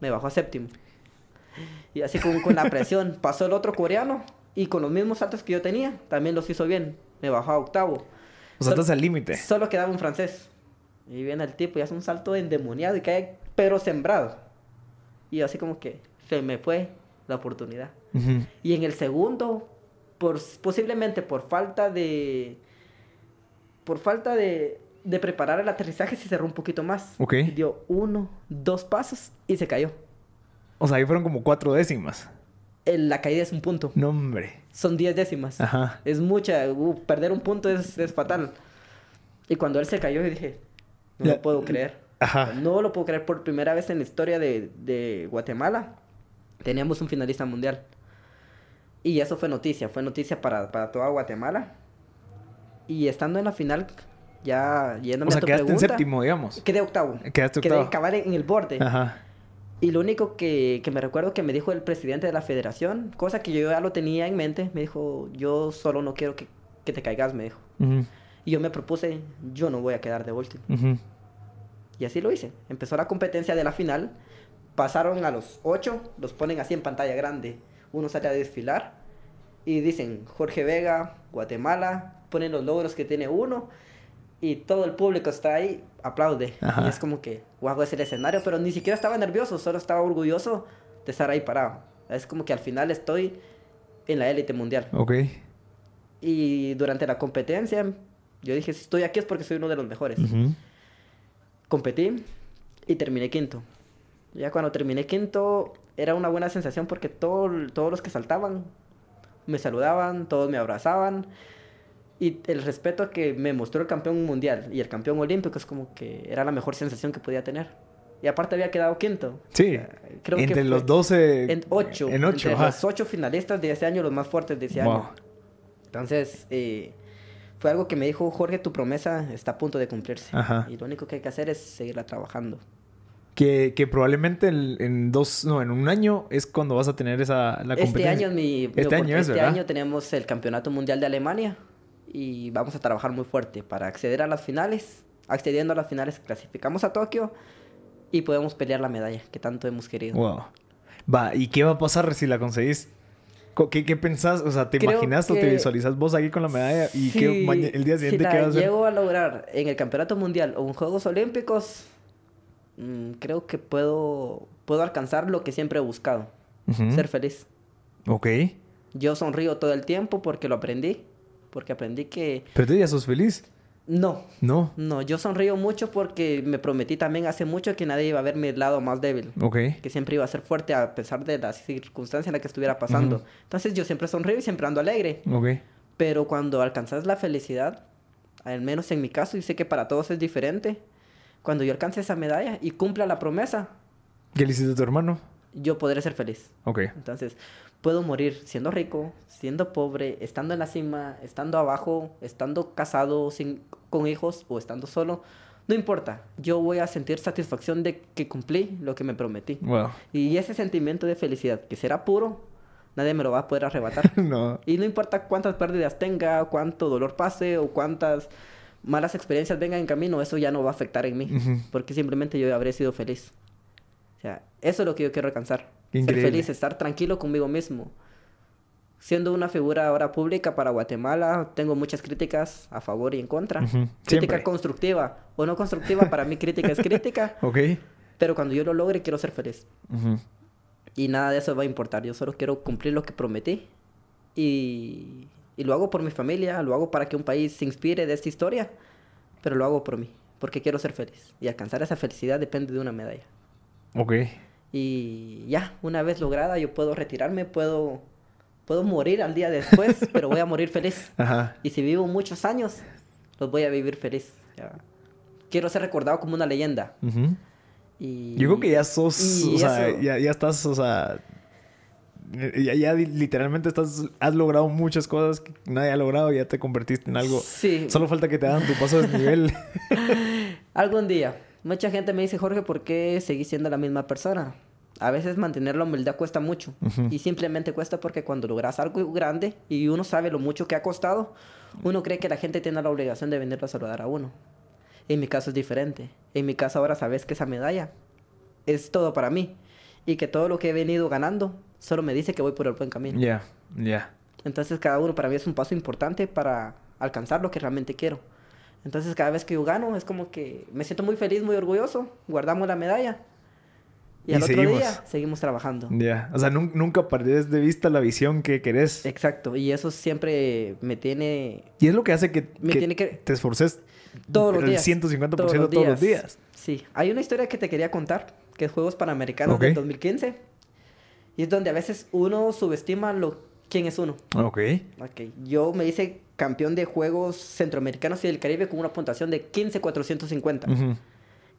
Me bajó a séptimo. Y así con, con la presión. Pasó el otro coreano y con los mismos saltos que yo tenía, también los hizo bien. Me bajó a octavo. O sea, estás al límite. Solo quedaba un francés. Y viene el tipo y hace un salto endemoniado y cae pero sembrado. Y así como que se me fue la oportunidad. Uh-huh. Y en el segundo, por, posiblemente por falta de... Por falta de... de preparar el aterrizaje, se cerró un poquito más. Ok. Dio uno, dos pasos y se cayó. O sea, ahí fueron como cuatro décimas. El, la caída es un punto. No, hombre. Son diez décimas. Ajá. Es mucha. Uh, perder un punto es, es fatal. Y cuando él se cayó, yo dije, no la, lo puedo creer. Ajá. No lo puedo creer. Por primera vez en la historia de, de Guatemala, teníamos un finalista mundial. Y eso fue noticia. Fue noticia para, para toda Guatemala. Y estando en la final... Ya yéndome o sea, a tu quedaste pregunta, en séptimo, digamos. Quedé octavo. Quedaste octavo. Quedé acabar en el borde. Ajá. Y lo único que, que me recuerdo que me dijo el presidente de la federación, cosa que yo ya lo tenía en mente, me dijo, yo solo no quiero que, que te caigas, me dijo. Uh-huh. Y yo me propuse, yo no voy a quedar de último. Uh-huh. Y así lo hice. Empezó la competencia de la final, pasaron a los ocho, los ponen así en pantalla grande. Uno sale a desfilar y dicen, Jorge Vega, Guatemala, ponen los logros que tiene uno. Y todo el público está ahí, aplaude. Ajá. Y es como que, guau, es el escenario. Pero ni siquiera estaba nervioso, solo estaba orgulloso de estar ahí parado. Es como que al final estoy en la élite mundial. Ok. Y durante la competencia, yo dije, si estoy aquí es porque soy uno de los mejores. Uh-huh. Competí y terminé quinto. Ya cuando terminé quinto, era una buena sensación porque todo, todos los que saltaban me saludaban, todos me abrazaban. Y el respeto que me mostró el campeón mundial y el campeón olímpico es como que era la mejor sensación que podía tener. Y aparte había quedado quinto. Sí. O sea, creo entre que los doce... En ocho. En ocho, entre los ocho finalistas de ese año, los más fuertes de ese wow. año. Entonces, eh, fue algo que me dijo, Jorge, tu promesa está a punto de cumplirse. Ajá. Y lo único que hay que hacer es seguirla trabajando. Que, que probablemente en, en dos, no, en un año es cuando vas a tener esa, la competencia. Este año, mi, este año, es, este año tenemos el Campeonato Mundial de Alemania y vamos a trabajar muy fuerte para acceder a las finales. Accediendo a las finales, clasificamos a Tokio y podemos pelear la medalla que tanto hemos querido. Wow. Va, ¿y qué va a pasar si la conseguís? ¿Qué, qué pensás? O sea, ¿te Creo imaginas o te visualizas vos ahí con la medalla? ¿Y si, qué, el día siguiente si qué vas a hacer? Si la llego a lograr en el Campeonato Mundial o en Juegos Olímpicos... Creo que puedo, puedo alcanzar lo que siempre he buscado. Uh-huh. Ser feliz. Ok. Yo sonrío todo el tiempo porque lo aprendí. Porque aprendí que... ¿Pero tú ya sos feliz? No. ¿No? No. Yo sonrío mucho porque me prometí también hace mucho que nadie iba a ver mi lado más débil. Ok. Que siempre iba a ser fuerte a pesar de las circunstancias en las que estuviera pasando. Uh-huh. Entonces, yo siempre sonrío y siempre ando alegre. Ok. Pero cuando alcanzas la felicidad, al menos en mi caso, y sé que para todos es diferente... Cuando yo alcance esa medalla y cumpla la promesa... ¿Qué le hiciste a tu hermano? Yo podré ser feliz. Ok. Entonces, puedo morir siendo rico, siendo pobre, estando en la cima, estando abajo, estando casado, sin, con hijos o estando solo. No importa. Yo voy a sentir satisfacción de que cumplí lo que me prometí. Wow. Y ese sentimiento de felicidad, que será puro, nadie me lo va a poder arrebatar. No. Y no importa cuántas pérdidas tenga, cuánto dolor pase o cuántas... malas experiencias vengan en camino, eso ya no va a afectar en mí. Uh-huh. Porque simplemente yo habré sido feliz. O sea, eso es lo que yo quiero alcanzar. Increíble. Ser feliz, estar tranquilo conmigo mismo. Siendo una figura ahora pública para Guatemala, tengo muchas críticas a favor y en contra. Uh-huh. Crítica Siempre. constructiva o no constructiva, para mí crítica es crítica. Ok. Pero cuando yo lo logre, quiero ser feliz. Uh-huh. Y nada de eso va a importar. Yo solo quiero cumplir lo que prometí. Y... Y lo hago por mi familia, lo hago para que un país se inspire de esta historia, pero lo hago por mí, porque quiero ser feliz. Y alcanzar esa felicidad depende de una medalla. Ok. Y ya, una vez lograda, yo puedo retirarme, puedo, puedo morir al día después, pero voy a morir feliz. Ajá. Y si vivo muchos años, los voy a vivir feliz. Ya. Quiero ser recordado como una leyenda. Uh-huh. Y... Yo creo que ya sos, o sea, ya, ya estás, o sea... Ya, ya literalmente estás, has logrado muchas cosas que nadie ha logrado. Ya te convertiste en algo. Sí. Solo falta que te hagan tu paso de nivel. Algún día. Mucha gente me dice, Jorge, ¿por qué seguís siendo la misma persona? A veces mantener la humildad cuesta mucho. Uh-huh. Y simplemente cuesta porque cuando logras algo grande y uno sabe lo mucho que ha costado, uno cree que la gente tiene la obligación de venirlo a saludar a uno. En mi caso es diferente. En mi caso ahora sabes que esa medalla es todo para mí. Y que todo lo que he venido ganando solo me dice que voy por el buen camino. Ya, yeah, ya. Yeah. Entonces, cada uno para mí es un paso importante para alcanzar lo que realmente quiero. Entonces, cada vez que yo gano, es como que me siento muy feliz, muy orgulloso. Guardamos la medalla. Y, y al seguimos. otro día, seguimos trabajando. Ya. Yeah. O sea, nun nunca perdés de vista la visión que querés. Exacto. Y eso siempre me tiene... Y es lo que hace que, me que, tiene que... te esforces todos los días. El ciento cincuenta por ciento todos los, todos los días. Sí. Hay una historia que te quería contar, que es Juegos Panamericanos okay. del dos mil quince. Y es donde a veces uno subestima lo, quién es uno. Ok. Ok. Yo me hice campeón de Juegos Centroamericanos y del Caribe con una puntuación de quince cuatrocientos cincuenta. Uh-huh.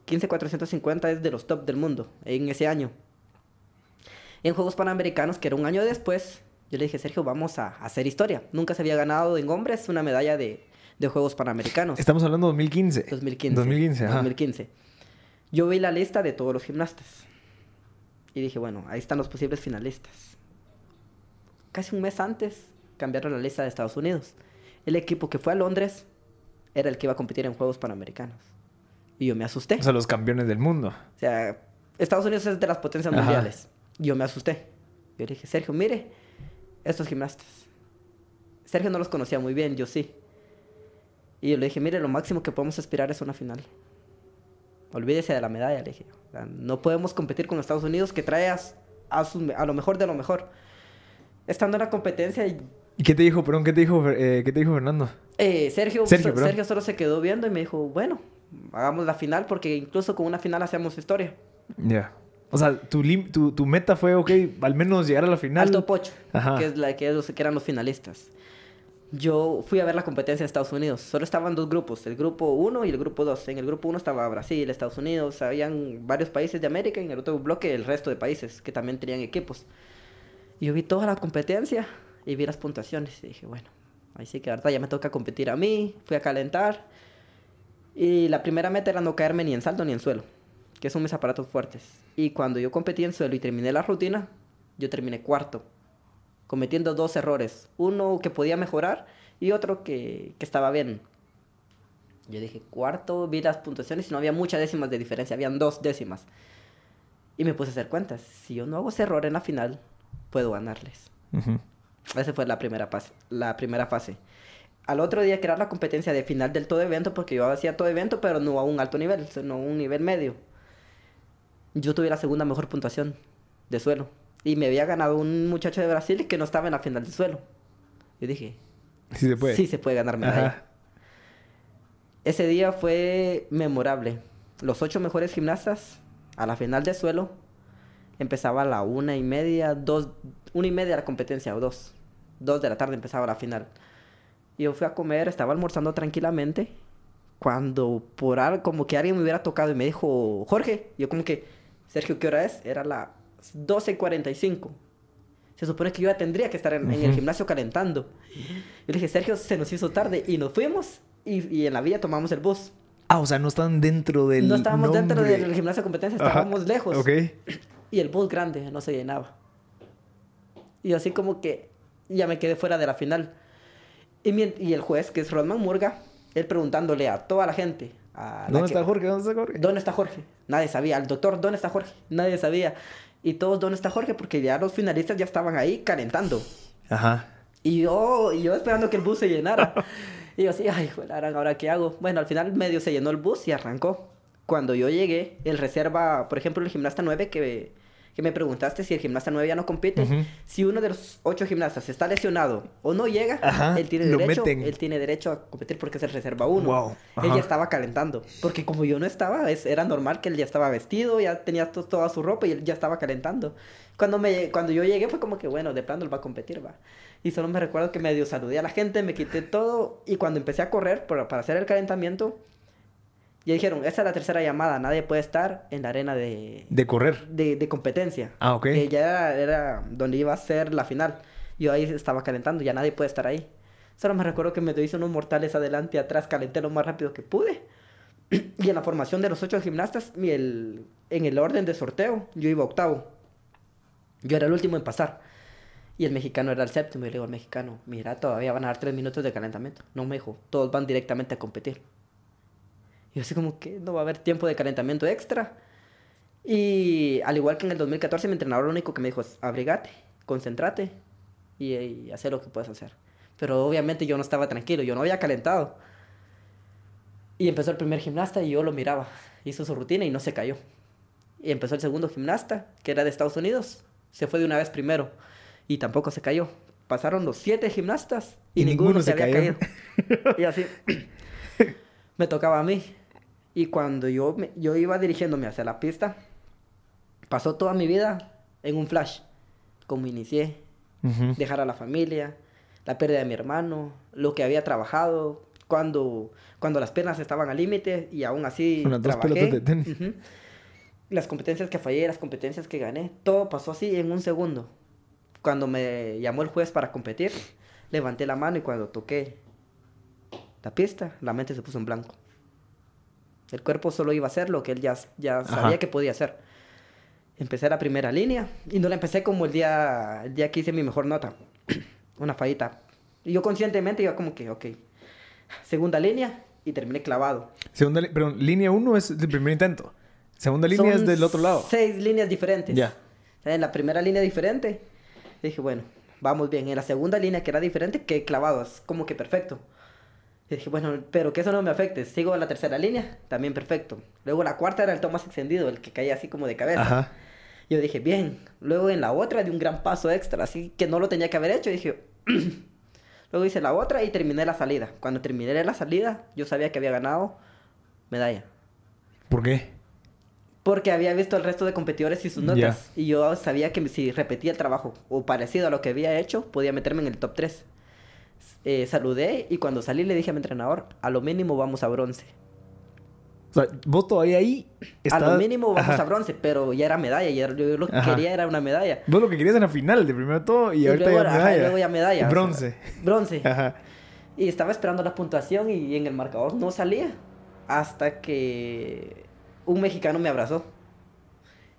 quince cuatrocientos cincuenta es de los top del mundo en ese año. En Juegos Panamericanos, que era un año después, yo le dije, Sergio, vamos a hacer historia. Nunca se había ganado en hombres una medalla de, de Juegos Panamericanos. Estamos hablando de dos mil quince. dos mil quince. dos mil quince, ajá. dos mil quince. Yo vi la lista de todos los gimnastas. Y dije, bueno, ahí están los posibles finalistas. Casi un mes antes, cambiaron la lista de Estados Unidos. El equipo que fue a Londres era el que iba a competir en Juegos Panamericanos. Y yo me asusté. O sea, los campeones del mundo. O sea, Estados Unidos es de las potencias Ajá. mundiales. Yo me asusté. Yo dije, Sergio, mire, estos gimnastas. Sergio no los conocía muy bien, yo sí. Y yo le dije, mire, lo máximo que podemos aspirar es una final. Olvídese de la medalla, le dije. O sea, no podemos competir con Estados Unidos, que trae a, a, su, a lo mejor de lo mejor. Estando en la competencia... Y... ¿Y qué te dijo, perdón, qué te dijo, eh, qué te dijo Fernando? Eh, Sergio, Sergio, so, Sergio solo se quedó viendo y me dijo, bueno, hagamos la final, porque incluso con una final hacemos historia. Ya. Yeah. O sea, tu, lim, tu, tu meta fue, ok, al menos llegar a la final. Al top ocho, que, es la, que, es los, que eran los finalistas. Yo fui a ver la competencia de Estados Unidos. Solo estaban dos grupos, el grupo uno y el grupo dos. En el grupo uno estaba Brasil, Estados Unidos, habían varios países de América, y en el otro bloque el resto de países que también tenían equipos. Y yo vi toda la competencia y vi las puntuaciones. Y dije, bueno, ahí sí que verdad ya me toca competir a mí. Fui a calentar. Y la primera meta era no caerme ni en salto ni en suelo. que son mis aparatos fuertes. Y cuando yo competí en suelo y terminé la rutina, yo terminé cuarto, cometiendo dos errores. Uno que podía mejorar y otro que, que estaba bien. Yo dije cuarto, vi las puntuaciones y no había muchas décimas de diferencia, habían dos décimas. Y me puse a hacer cuentas. Si yo no hago ese error en la final, puedo ganarles. Uh-huh. Esa fue la primera fase, la primera fase. Al otro día, que era la competencia de final del todo evento, porque yo hacía todo evento, pero no a un alto nivel, sino a un nivel medio. Yo tuve la segunda mejor puntuación de suelo. Y me había ganado un muchacho de Brasil que no estaba en la final del suelo. Yo dije... Sí se puede. Sí se puede ganar medalla. Ese día fue memorable. Los ocho mejores gimnastas a la final de suelo. Empezaba a la una y media, dos... Una y media la competencia, o dos. Dos de la tarde empezaba la final. Y yo fui a comer, estaba almorzando tranquilamente. Cuando por algo, como que alguien me hubiera tocado y me dijo, Jorge. Yo como que, Sergio, ¿qué hora es? Era la doce cuarenta y cinco. Se supone que yo ya tendría que estar en, uh-huh. en el gimnasio calentando. Yo le dije, Sergio, se nos hizo tarde. Y nos fuimos y, y en la vía tomamos el bus. Ah, o sea, no estaban dentro del... No estábamos nombre. Dentro del gimnasio de competencia, estábamos Ajá. lejos. Ok. Y el bus grande no se llenaba. Y así como que ya me quedé fuera de la final. Y, mi, y el juez, que es Rodman Murga, él preguntándole a toda la gente. A ¿Dónde la está que, Jorge? ¿Dónde está Jorge? ¿Dónde está Jorge? Nadie sabía. Al doctor, ¿dónde está Jorge? Nadie sabía. Y todos, ¿dónde está Jorge? Porque ya los finalistas ya estaban ahí calentando. Ajá. Y yo, y yo esperando que el bus se llenara. Y yo así, ay, joder, ¿ahora qué hago? Bueno, al final medio se llenó el bus y arrancó. Cuando yo llegué, el reserva, por ejemplo, el gimnasta nueve que... que me preguntaste si el gimnasta nueve ya no compite. Uh-huh. Si uno de los ocho gimnastas está lesionado o no llega, Ajá, él, tiene derecho, él tiene derecho a competir porque es el reserva uno. Wow. Él ya estaba calentando. Porque como yo no estaba, es, era normal que él ya estaba vestido, ya tenía to- toda su ropa y él ya estaba calentando. Cuando, me, cuando yo llegué fue como que, bueno, de plano él va a competir, va. Y solo me recuerdo que medio saludé a la gente, me quité todo. Y cuando empecé a correr para, para hacer el calentamiento... Y dijeron, esa es la tercera llamada, nadie puede estar en la arena de... ¿De correr? De, de competencia. Ah, ok. Que ya era, era donde iba a ser la final. Yo ahí estaba calentando, ya nadie puede estar ahí. Solo me recuerdo que me hice unos mortales adelante y atrás, calenté lo más rápido que pude. Y en la formación de los ocho gimnastas, el, en el orden de sorteo, yo iba octavo. Yo era el último en pasar. Y el mexicano era el séptimo. Y le digo al mexicano, mira, todavía van a dar tres minutos de calentamiento. No, me dijo, todos van directamente a competir. Y así como que no va a haber tiempo de calentamiento extra. Y al igual que en el dos mil catorce, mi entrenador lo único que me dijo es, abrigate, concéntrate y, y haz lo que puedas hacer. Pero obviamente yo no estaba tranquilo, yo no había calentado. Y empezó el primer gimnasta y yo lo miraba. Hizo su rutina y no se cayó. Y empezó el segundo gimnasta, que era de Estados Unidos. Se fue de una vez primero y tampoco se cayó. Pasaron los siete gimnastas y, y ninguno, ninguno se, se había cayó. caído. Y así me tocaba a mí. Y cuando yo, me, yo iba dirigiéndome hacia la pista, pasó toda mi vida en un flash. Como inicié, uh-huh. dejar a la familia, la pérdida de mi hermano, lo que había trabajado, cuando, cuando las piernas estaban al límite y aún así Una, trabajé. Dos pelotas de tenis. Uh-huh. Las competencias que fallé, las competencias que gané, todo pasó así en un segundo. Cuando me llamó el juez para competir, levanté la mano y cuando toqué la pista, la mente se puso en blanco. El cuerpo solo iba a hacer lo que él ya, ya sabía que podía hacer. Empecé la primera línea y no la empecé como el día, el día que hice mi mejor nota. Una fallita. Y yo conscientemente iba como que, ok. Segunda línea y terminé clavado. Segunda, perdón, línea uno es el primer intento. Segunda línea Son es del otro lado. Seis líneas diferentes. Ya. Yeah. En la primera línea diferente, dije, bueno, vamos bien. En la segunda línea que era diferente, que clavado. Es como que perfecto. Y dije, bueno, pero que eso no me afecte. Sigo en la tercera línea, también perfecto. Luego la cuarta era el tomo más extendido, el que caía así como de cabeza. Ajá. Yo dije, bien. Luego en la otra di un gran paso extra, así que no lo tenía que haber hecho. Y dije, luego hice la otra y terminé la salida. Cuando terminé la salida, yo sabía que había ganado medalla. ¿Por qué? Porque había visto al resto de competidores y sus notas. Yeah. Y yo sabía que si repetía el trabajo o parecido a lo que había hecho, podía meterme en el top tres. Eh, saludé y cuando salí le dije a mi entrenador, a lo mínimo vamos a bronce. O sea, vos todavía ahí estás... A lo mínimo vamos Ajá. a bronce, pero ya era medalla. Ya, yo lo que Ajá. quería era una medalla. Vos lo que querías era final, de primero todo, y, y ahorita luego, ya medalla. Ajá, y luego ya medalla. Y bronce. O sea, bronce. Ajá. Y estaba esperando la puntuación y en el marcador no salía. Hasta que un mexicano me abrazó.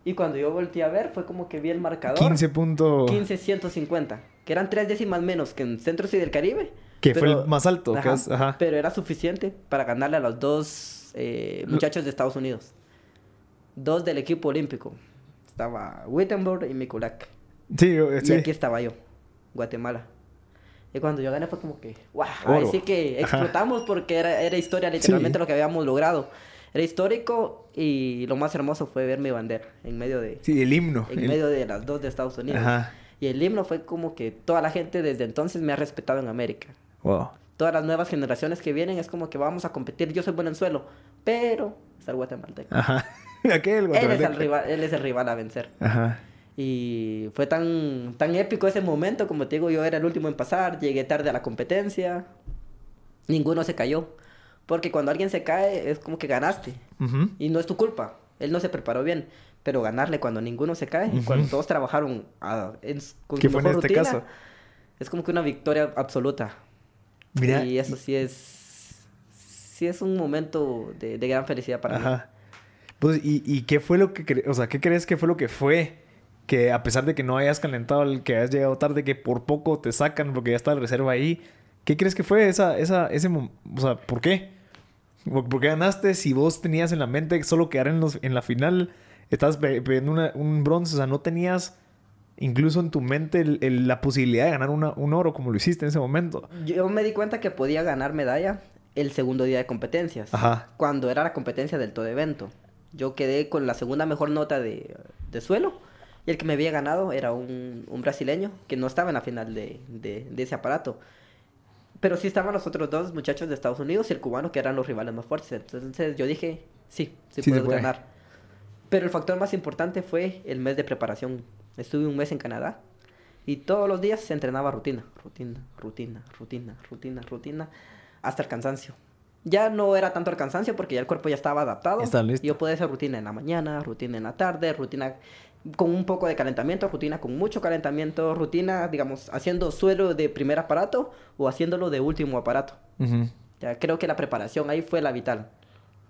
Y cuando yo volteé a ver, fue como que vi el marcador. quince punto quince ciento cincuenta. Que eran tres décimas menos que en Centros y del Caribe. Que pero, fue el más alto. Ajá, que es, ajá. Pero era suficiente para ganarle a los dos eh, muchachos de Estados Unidos. Dos del equipo olímpico. Estaba Whittenberg y Mikulak. Sí, sí. Y aquí estaba yo, Guatemala. Y cuando yo gané fue como que... ¡Wow! Ahí sí que explotamos, ajá, porque era, era historia literalmente, sí, lo que habíamos logrado. Era histórico y lo más hermoso fue ver mi bandera en medio de... Sí, el himno. En el... medio de las dos de Estados Unidos. Ajá. Y el himno fue como que toda la gente desde entonces me ha respetado en América. Wow. Todas las nuevas generaciones que vienen es como que vamos a competir. Yo soy Venezuela, pero es el guatemalteco. Ajá. Aquel guatemalteco. Él es el rival, él es el rival a vencer. Ajá. Y fue tan, tan épico ese momento. Como te digo, yo era el último en pasar. Llegué tarde a la competencia. Ninguno se cayó. Porque cuando alguien se cae, es como que ganaste. Uh-huh. Y no es tu culpa. Él no se preparó bien. Pero ganarle cuando ninguno se cae, uh-huh, cuando todos trabajaron a, en, con su mejor en este rutina, caso? Es como que una victoria absoluta. Mira, y eso sí es... Sí es un momento de, de gran felicidad para, ajá, mí. Pues, ¿y, y qué fue lo que... O sea, ¿qué crees que fue lo que fue? Que a pesar de que no hayas calentado, el que hayas llegado tarde, que por poco te sacan porque ya está la reserva ahí. ¿Qué crees que fue esa, esa, ese momento? O sea, ¿por qué? ¿Por qué ganaste si vos tenías en la mente solo quedar en, los, en la final? Estás pidiendo una, un bronce. O sea, no tenías incluso en tu mente el, el, la posibilidad de ganar una, un oro como lo hiciste en ese momento. Yo me di cuenta que podía ganar medalla el segundo día de competencias. Ajá. Cuando era la competencia del todo evento. Yo quedé con la segunda mejor nota de, de suelo. Y el que me había ganado era un, un brasileño que no estaba en la final de, de, de ese aparato. Pero sí estaban los otros dos muchachos de Estados Unidos y el cubano, que eran los rivales más fuertes. Entonces yo dije, sí, sí, sí puedo ganar. Pero el factor más importante fue el mes de preparación. Estuve un mes en Canadá y todos los días se entrenaba rutina, rutina, rutina, rutina, rutina, rutina, hasta el cansancio. Ya no era tanto el cansancio porque ya el cuerpo ya estaba adaptado. Está listo. Yo podía hacer rutina en la mañana, rutina en la tarde, rutina con un poco de calentamiento, rutina con mucho calentamiento, rutina, digamos, haciendo suelo de primer aparato o haciéndolo de último aparato. Uh-huh. Ya, creo que la preparación ahí fue la vital.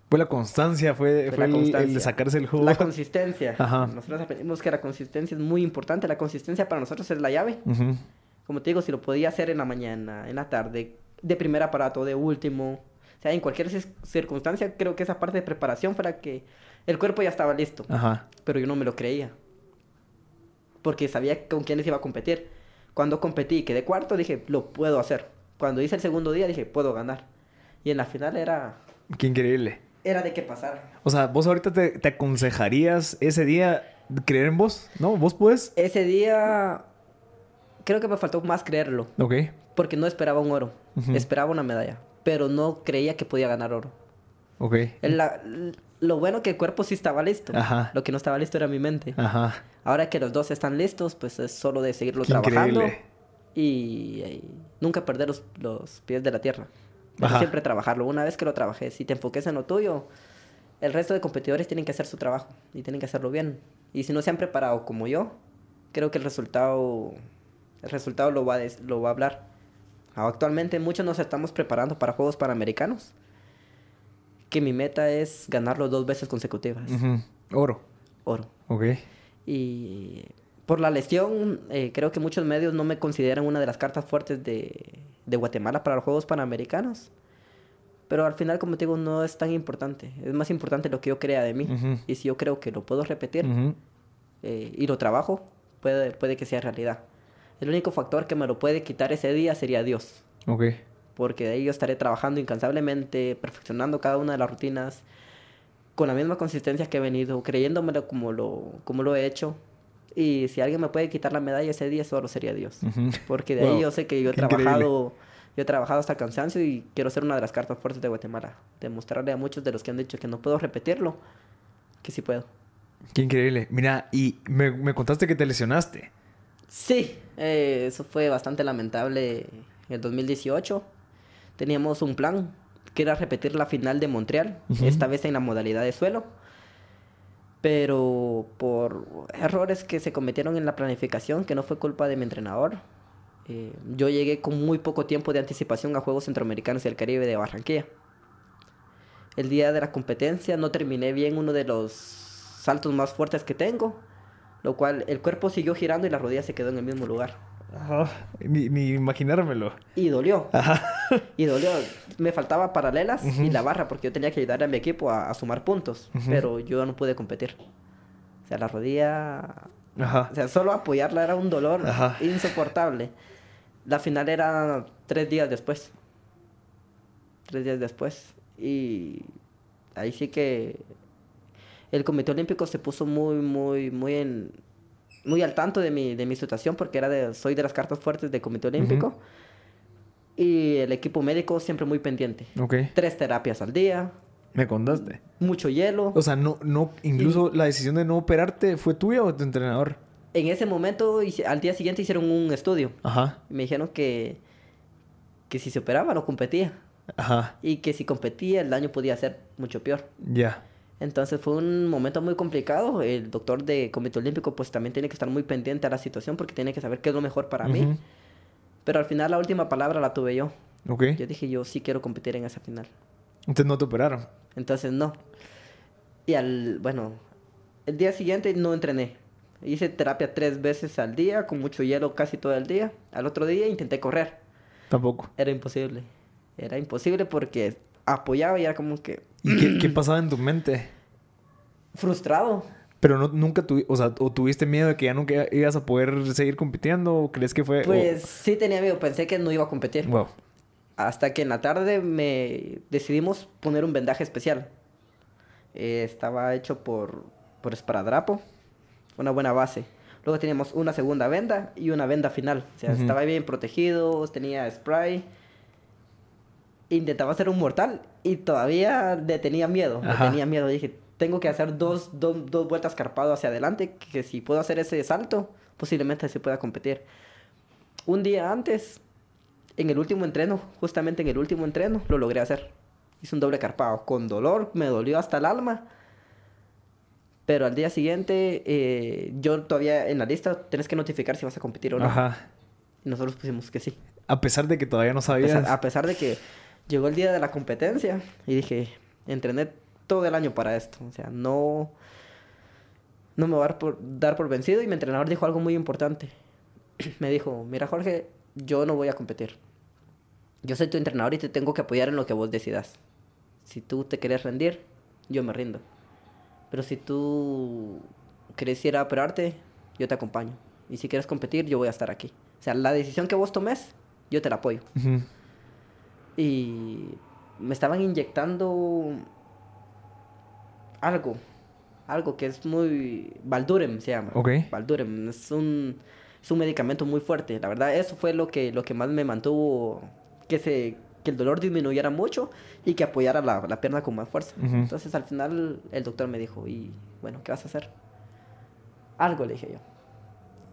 Fue la constancia, fue, fue, fue la constancia, el de sacarse el jugo. La consistencia. Ajá. Nosotros aprendimos que la consistencia es muy importante. La consistencia para nosotros es la llave. Uh-huh. Como te digo, si lo podía hacer en la mañana, en la tarde, de primer aparato, de último... O sea, en cualquier circunstancia, creo que esa parte de preparación fue la que... El cuerpo ya estaba listo. Ajá. Pero yo no me lo creía. Porque sabía con quiénes iba a competir. Cuando competí y quedé cuarto, dije, lo puedo hacer. Cuando hice el segundo día, dije, puedo ganar. Y en la final era... ¡Qué increíble! Era de qué pasar. O sea, ¿vos ahorita te, te aconsejarías ese día creer en vos? ¿No? ¿Vos puedes? Ese día... Creo que me faltó más creerlo. Ok. Porque no esperaba un oro. Uh-huh. Esperaba una medalla. Pero no creía que podía ganar oro. Ok. La, lo bueno que el cuerpo sí estaba listo. Ajá. Lo que no estaba listo era mi mente. Ajá. Ahora que los dos están listos, pues es solo de seguirlo Qué trabajando. Y, y nunca perder los, los pies de la tierra. Pero siempre trabajarlo. Una vez que lo trabajé, si te enfoques en lo tuyo, el resto de competidores tienen que hacer su trabajo. Y tienen que hacerlo bien. Y si no se han preparado como yo, creo que el resultado, el resultado lo va a, de, lo va a hablar. Actualmente muchos nos estamos preparando para Juegos Panamericanos. Que mi meta es ganarlo dos veces consecutivas. Uh-huh. Oro. Oro. Ok. Y por la lesión, eh, creo que muchos medios no me consideran una de las cartas fuertes de, de Guatemala para los Juegos Panamericanos. Pero al final, como te digo, no es tan importante. Es más importante lo que yo crea de mí. Uh-huh. Y si yo creo que lo puedo repetir, uh-huh, eh, y lo trabajo, puede, puede que sea realidad. El único factor que me lo puede quitar ese día sería Dios. Ok. Porque de ahí yo estaré trabajando incansablemente, perfeccionando cada una de las rutinas, con la misma consistencia que he venido, creyéndomelo como lo, como lo he hecho. Y si alguien me puede quitar la medalla ese día, solo sería Dios. Uh-huh. Porque de wow. ahí yo sé que yo he, Qué trabajado, yo he trabajado hasta el cansancio y quiero ser una de las cartas fuertes de Guatemala. Demostrarle a muchos de los que han dicho que no puedo repetirlo, que sí puedo. Qué increíble. Mira, y me, me contaste que te lesionaste. Sí, eh, eso fue bastante lamentable. En el dos mil dieciocho teníamos un plan que era repetir la final de Montreal, uh-huh, esta vez en la modalidad de suelo, pero por errores que se cometieron en la planificación, que no fue culpa de mi entrenador, eh, yo llegué con muy poco tiempo de anticipación a Juegos Centroamericanos y del Caribe de Barranquilla. el día de la competencia no terminé bien uno de los saltos más fuertes que tengo, lo cual el cuerpo siguió girando y la rodilla se quedó en el mismo lugar. Ajá, ni, ni imaginármelo. Y dolió. Ajá. Y dolió. Me faltaba paralelas uh-huh. y la barra, porque yo tenía que ayudar a mi equipo a, a sumar puntos, uh-huh. pero yo no pude competir. O sea, la rodilla... Ajá. O sea, solo apoyarla era un dolor Ajá. insoportable. La final era tres días después. Tres días después. Y ahí sí que el Comité Olímpico se puso muy, muy, muy en... muy al tanto de mi, de mi situación, porque era de, soy de las cartas fuertes del Comité Olímpico. Uh-huh. Y el equipo médico siempre muy pendiente. Okay. Tres terapias al día. ¿Me contaste? Mucho hielo. O sea, no, no, incluso y, la decisión de no operarte, ¿fue tuya o de tu entrenador? En ese momento, al día siguiente hicieron un estudio. Ajá. Me dijeron que, que si se operaba no competía. Ajá. Y que si competía el daño podía ser mucho peor. Ya. Yeah. Entonces fue un momento muy complicado. El doctor de Comité Olímpico pues también tiene que estar muy pendiente a la situación, porque tiene que saber qué es lo mejor para uh-huh. mí. Pero al final la última palabra la tuve yo. Okay. Yo dije, yo sí quiero competir en esa final. Entonces no te operaron. Entonces no. Y al, bueno, el día siguiente no entrené. Hice terapia tres veces al día, con mucho hielo casi todo el día. Al otro día intenté correr. Tampoco. Era imposible. Era imposible porque apoyaba y era como que... ¿Y qué, qué pasaba en tu mente? Frustrado. Pero no, nunca tuvi, o sea, ¿o tuviste miedo de que ya nunca ibas a poder seguir compitiendo? ¿O crees que fue...? Pues o... sí tenía miedo. Pensé que no iba a competir. Wow. Hasta que en la tarde me decidimos poner un vendaje especial. Eh, estaba hecho por, por esparadrapo. Una buena base. Luego teníamos una segunda venda y una venda final. O sea, uh-huh. estaba bien protegido, tenía spray. Intentaba hacer un mortal y todavía le tenía miedo. Ajá. Le tenía miedo. Dije, tengo que hacer dos, dos, dos vueltas carpado hacia adelante, que si puedo hacer ese salto, posiblemente se pueda competir. Un día antes, en el último entreno, justamente en el último entreno, lo logré hacer. Hice un doble carpado con dolor, me dolió hasta el alma. Pero al día siguiente, eh, yo todavía en la lista, tenés que notificar si vas a competir o no. Ajá. Nosotros pusimos que sí. A pesar de que todavía no sabías. A pesar, a pesar de que llegó el día de la competencia y dije, entrené todo el año para esto. O sea, no, no me voy a dar por, dar por vencido. Y mi entrenador dijo algo muy importante. Me dijo, mira Jorge, yo no voy a competir. Yo soy tu entrenador y te tengo que apoyar en lo que vos decidas. Si tú te querés rendir, yo me rindo. Pero si tú querés ir a operarte, yo te acompaño. Y si quieres competir, yo voy a estar aquí. O sea, la decisión que vos tomes, yo te la apoyo. Uh-huh. Y me estaban inyectando algo. Algo que es muy... Valdurem se llama. Okay. Valdurem. Es un, es un medicamento muy fuerte. La verdad, eso fue lo que, lo que más me mantuvo... Que se... que el dolor disminuyera mucho y que apoyara la, la pierna con más fuerza. Uh-huh. Entonces, al final, el doctor me dijo, y bueno, ¿qué vas a hacer? Algo, le dije yo.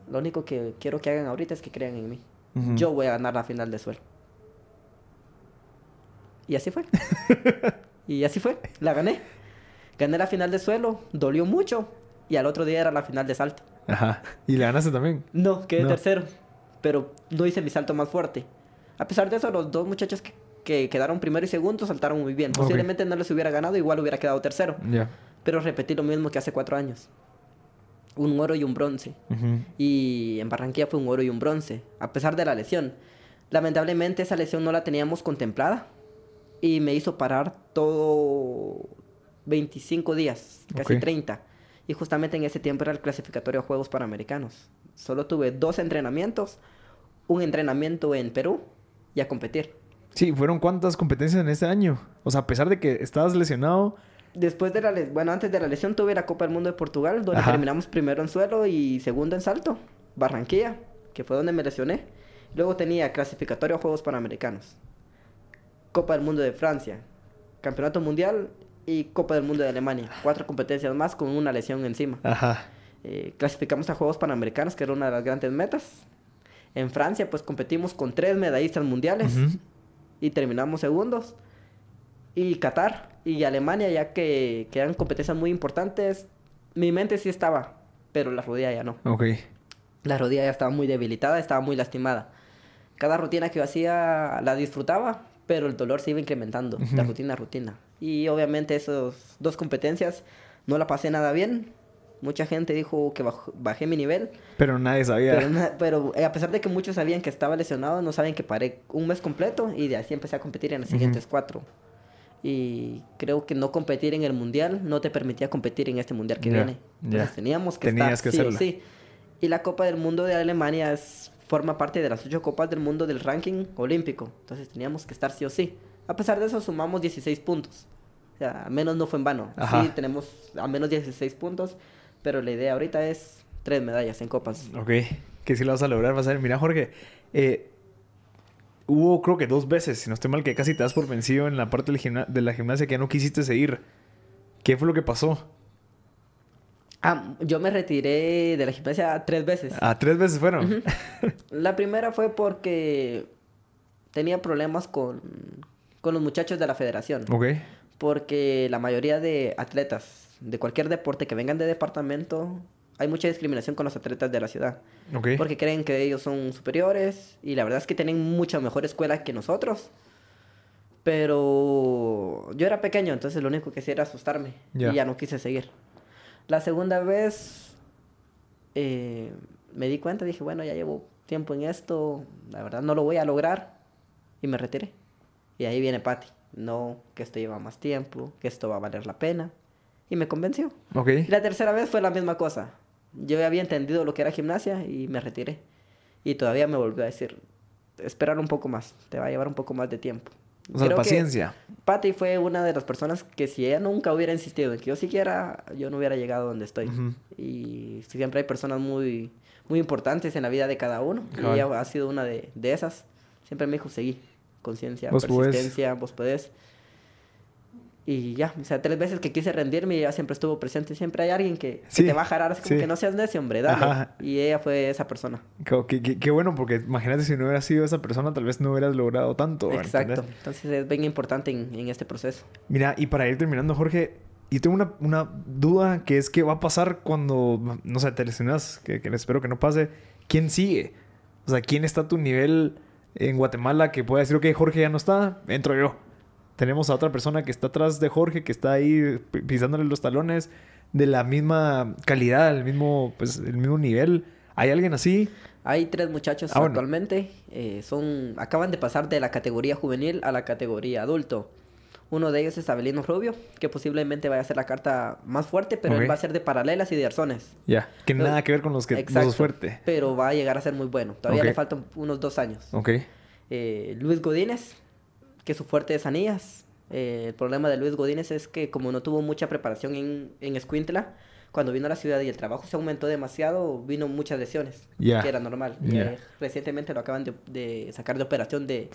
Lo único que quiero que hagan ahorita es que crean en mí. Uh-huh. Yo voy a ganar la final de suelo. Y así fue. Y así fue. La gané. Gané la final de suelo, dolió mucho, y al otro día era la final de salto. Ajá. ¿Y la ganaste también? No, quedé no. tercero. Pero no hice mi salto más fuerte. A pesar de eso, los dos muchachos que, que quedaron primero y segundo saltaron muy bien. Posiblemente okay. no les hubiera ganado, igual hubiera quedado tercero. Yeah. Pero repetí lo mismo que hace cuatro años. Un oro y un bronce. Uh-huh. Y en Barranquilla fue un oro y un bronce, a pesar de la lesión. Lamentablemente esa lesión no la teníamos contemplada y me hizo parar todo veinticinco días, casi okay. treinta. Y justamente en ese tiempo era el clasificatorio a Juegos Panamericanos. Solo tuve dos entrenamientos, un entrenamiento en Perú, y a competir. Sí, ¿fueron cuántas competencias en este año? O sea, a pesar de que estabas lesionado... Después de la... Le... Bueno, antes de la lesión tuve la Copa del Mundo de Portugal, donde Ajá. terminamos primero en suelo y segundo en salto. Barranquilla, que fue donde me lesioné. Luego tenía clasificatorio a Juegos Panamericanos. Copa del Mundo de Francia. Campeonato Mundial y Copa del Mundo de Alemania. Cuatro competencias más con una lesión encima. Ajá. Eh, clasificamos a Juegos Panamericanos, que era una de las grandes metas. En Francia, pues, competimos con tres medallistas mundiales uh-huh. y terminamos segundos. Y Qatar y Alemania, ya que, que eran competencias muy importantes, mi mente sí estaba, pero la rodilla ya no. Ok. La rodilla ya estaba muy debilitada, estaba muy lastimada. Cada rutina que yo hacía la disfrutaba, pero el dolor se iba incrementando, uh-huh. de rutina a rutina. Y obviamente esas dos competencias no la pasé nada bien. Mucha gente dijo que baj- bajé mi nivel. Pero nadie sabía. Pero, na- pero eh, a pesar de que muchos sabían que estaba lesionado, no sabían que paré un mes completo y de así empecé a competir en los uh-huh. siguientes cuatro. Y creo que no competir en el mundial no te permitía competir en este mundial que yeah, viene. Entonces yeah. teníamos que Tenías estar. Que sí, sí. Y la Copa del Mundo de Alemania es, forma parte de las ocho Copas del Mundo del ranking olímpico. Entonces teníamos que estar sí o sí. A pesar de eso sumamos dieciséis puntos. O sea, al menos no fue en vano. Ajá. Sí, tenemos al menos dieciséis puntos. Pero la idea ahorita es tres medallas en copas. Ok. Que si lo vas a lograr, vas a ver. Mira, Jorge, eh, hubo creo que dos veces, si no estoy mal, que casi te das por vencido en la parte del gimna- de la gimnasia que ya no quisiste seguir. ¿Qué fue lo que pasó? Ah, yo me retiré de la gimnasia tres veces. Ah, tres veces fueron. Uh-huh. La primera fue porque tenía problemas con, con los muchachos de la federación. Ok. Porque la mayoría de atletas de cualquier deporte que vengan de departamento, hay mucha discriminación con los atletas de la ciudad. Okay. Porque creen que ellos son superiores. Y la verdad es que tienen mucha mejor escuela que nosotros. Pero yo era pequeño, entonces lo único que hacía era asustarme. Yeah. Y ya no quise seguir. La segunda vez eh, me di cuenta. Dije, bueno, ya llevo tiempo en esto. La verdad no lo voy a lograr. Y me retiré. Y ahí viene Pati. No, que esto lleva más tiempo. Que esto va a valer la pena. Y me convenció. Okay. Y la tercera vez fue la misma cosa. Yo había entendido lo que era gimnasia y me retiré. Y todavía me volvió a decir, esperar un poco más, te va a llevar un poco más de tiempo. O sea, paciencia. Patty fue una de las personas que si ella nunca hubiera insistido en que yo siquiera, yo no hubiera llegado donde estoy. Uh-huh. Y siempre hay personas muy, muy importantes en la vida de cada uno. Claro. Y ella ha sido una de, de esas. Siempre me dijo, seguí. Conciencia, persistencia, podés. vos podés. Y ya, o sea, tres veces que quise rendirme y ella siempre estuvo presente. Siempre hay alguien que, sí, que te va a jarar. Es como sí. que no seas necio, hombre, dale. Ajá. Y ella fue esa persona. Qué, qué, qué bueno, porque imagínate si no hubieras sido esa persona, tal vez no hubieras logrado tanto. Exacto. ¿Entendés? Entonces es bien importante en, en este proceso. Mira, y para ir terminando, Jorge, yo tengo una, una duda que es que va a pasar cuando, no sé, te lesionas, que, que espero que no pase. ¿Quién sigue? O sea, ¿quién está a tu nivel en Guatemala que pueda decir, ok, Jorge ya no está, entro yo? Tenemos a otra persona que está atrás de Jorge, que está ahí pisándole los talones, de la misma calidad, el mismo, pues, el mismo nivel. ¿Hay alguien así? Hay tres muchachos ah, actualmente. Bueno. Eh, son, acaban de pasar de la categoría juvenil a la categoría adulto. Uno de ellos es Abelino Rubio, que posiblemente vaya a ser la carta más fuerte, pero okay. él va a ser de paralelas y de arzones. Ya, yeah. que pero, nada que ver con los que exacto, no son fuerte. Pero va a llegar a ser muy bueno. Todavía okay. le faltan unos dos años. Ok. Eh, Luis Godínez, que su fuerte es anillas. Eh, el problema de Luis Godínez es que como no tuvo mucha preparación en, en Escuintla, cuando vino a la ciudad y el trabajo se aumentó demasiado, vino muchas lesiones, yeah. que era normal. Yeah. Eh, recientemente lo acaban de, de sacar de operación de,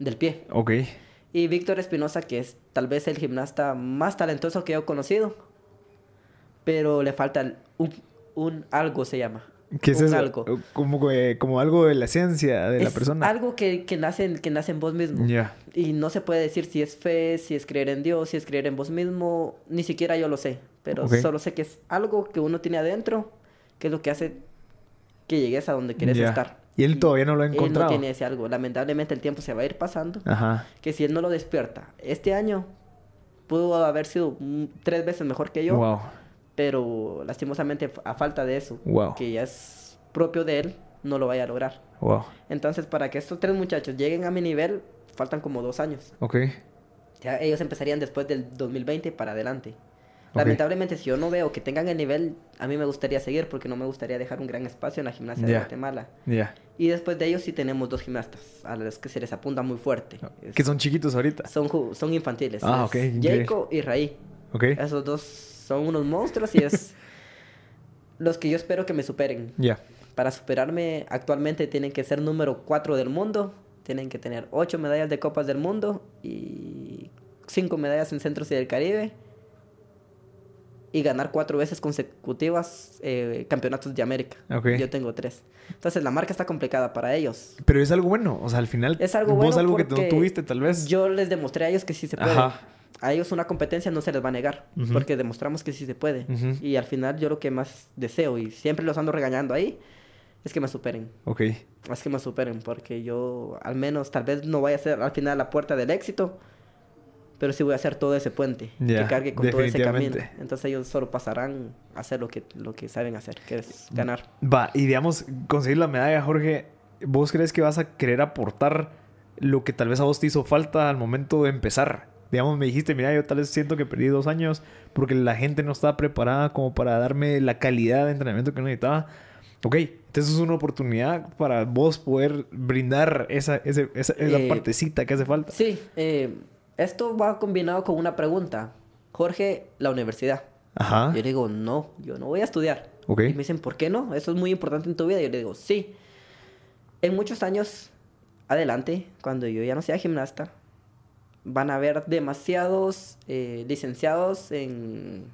del pie. Okay. Y Víctor Espinosa, que es tal vez el gimnasta más talentoso que yo he conocido, pero le falta un, un algo, se llama. ¿Qué es eso? Algo. Como, eh, como algo de la esencia de es la persona. Algo que, que, nace, que nace en vos mismo. Yeah. Y no se puede decir si es fe, si es creer en Dios, si es creer en vos mismo. Ni siquiera yo lo sé. Pero okay. solo sé que es algo que uno tiene adentro, que es lo que hace que llegues a donde quieres yeah. estar. Y él todavía no lo ha encontrado. Él no tiene ese algo. Lamentablemente el tiempo se va a ir pasando. Ajá. Que si él no lo despierta. Este año pudo haber sido tres veces mejor que yo. Wow. Pero lastimosamente a falta de eso, wow. que ya es propio de él, no lo vaya a lograr. Wow. Entonces, para que estos tres muchachos lleguen a mi nivel, faltan como dos años. Okay. Ya ellos empezarían después del dos mil veinte para adelante. Okay. Lamentablemente, si yo no veo que tengan el nivel, a mí me gustaría seguir porque no me gustaría dejar un gran espacio en la gimnasia yeah. de Guatemala. Yeah. Y después de ellos sí tenemos dos gimnastas a los que se les apunta muy fuerte. ¿Que son chiquitos ahorita? Son, ju- son infantiles. Ah, ok. Jaco y Raí. Okay. Esos dos son unos monstruos y es los que yo espero que me superen. Yeah. Para superarme actualmente tienen que ser número cuatro del mundo, tienen que tener ocho medallas de copas del mundo y cinco medallas en Centros y del Caribe y ganar cuatro veces consecutivas eh, campeonatos de América. Okay. Yo tengo tres. Entonces la marca está complicada para ellos. Pero es algo bueno, o sea, al final es algo bueno vos algo que no tuviste tal vez. Yo les demostré a ellos que sí se puede. Ajá. A ellos una competencia no se les va a negar, uh-huh. porque demostramos que sí se puede. Uh-huh. Y al final yo lo que más deseo, y siempre los ando regañando ahí, es que me superen. Ok. Es que me superen, porque yo al menos, tal vez no vaya a ser al final la puerta del éxito, pero sí voy a hacer todo ese puente, yeah, que cargue con todo ese camino. Entonces ellos solo pasarán a hacer lo que, lo que saben hacer, que es ganar. Va, y digamos, conseguir la medalla, Jorge, ¿vos crees que vas a querer aportar lo que tal vez a vos te hizo falta al momento de empezar? Digamos, me dijiste, mira, yo tal vez siento que perdí dos años porque la gente no estaba preparada como para darme la calidad de entrenamiento que necesitaba. Ok, entonces es una oportunidad para vos poder brindar esa, esa, esa, esa eh, partecita que hace falta. Sí, eh, esto va combinado con una pregunta. Jorge, la universidad. Ajá. Yo le digo, no, yo no voy a estudiar. Okay. Y me dicen, ¿por qué no? Eso es muy importante en tu vida. Yo le digo, sí. En muchos años adelante, cuando yo ya no sea gimnasta, van a haber demasiados eh, licenciados en...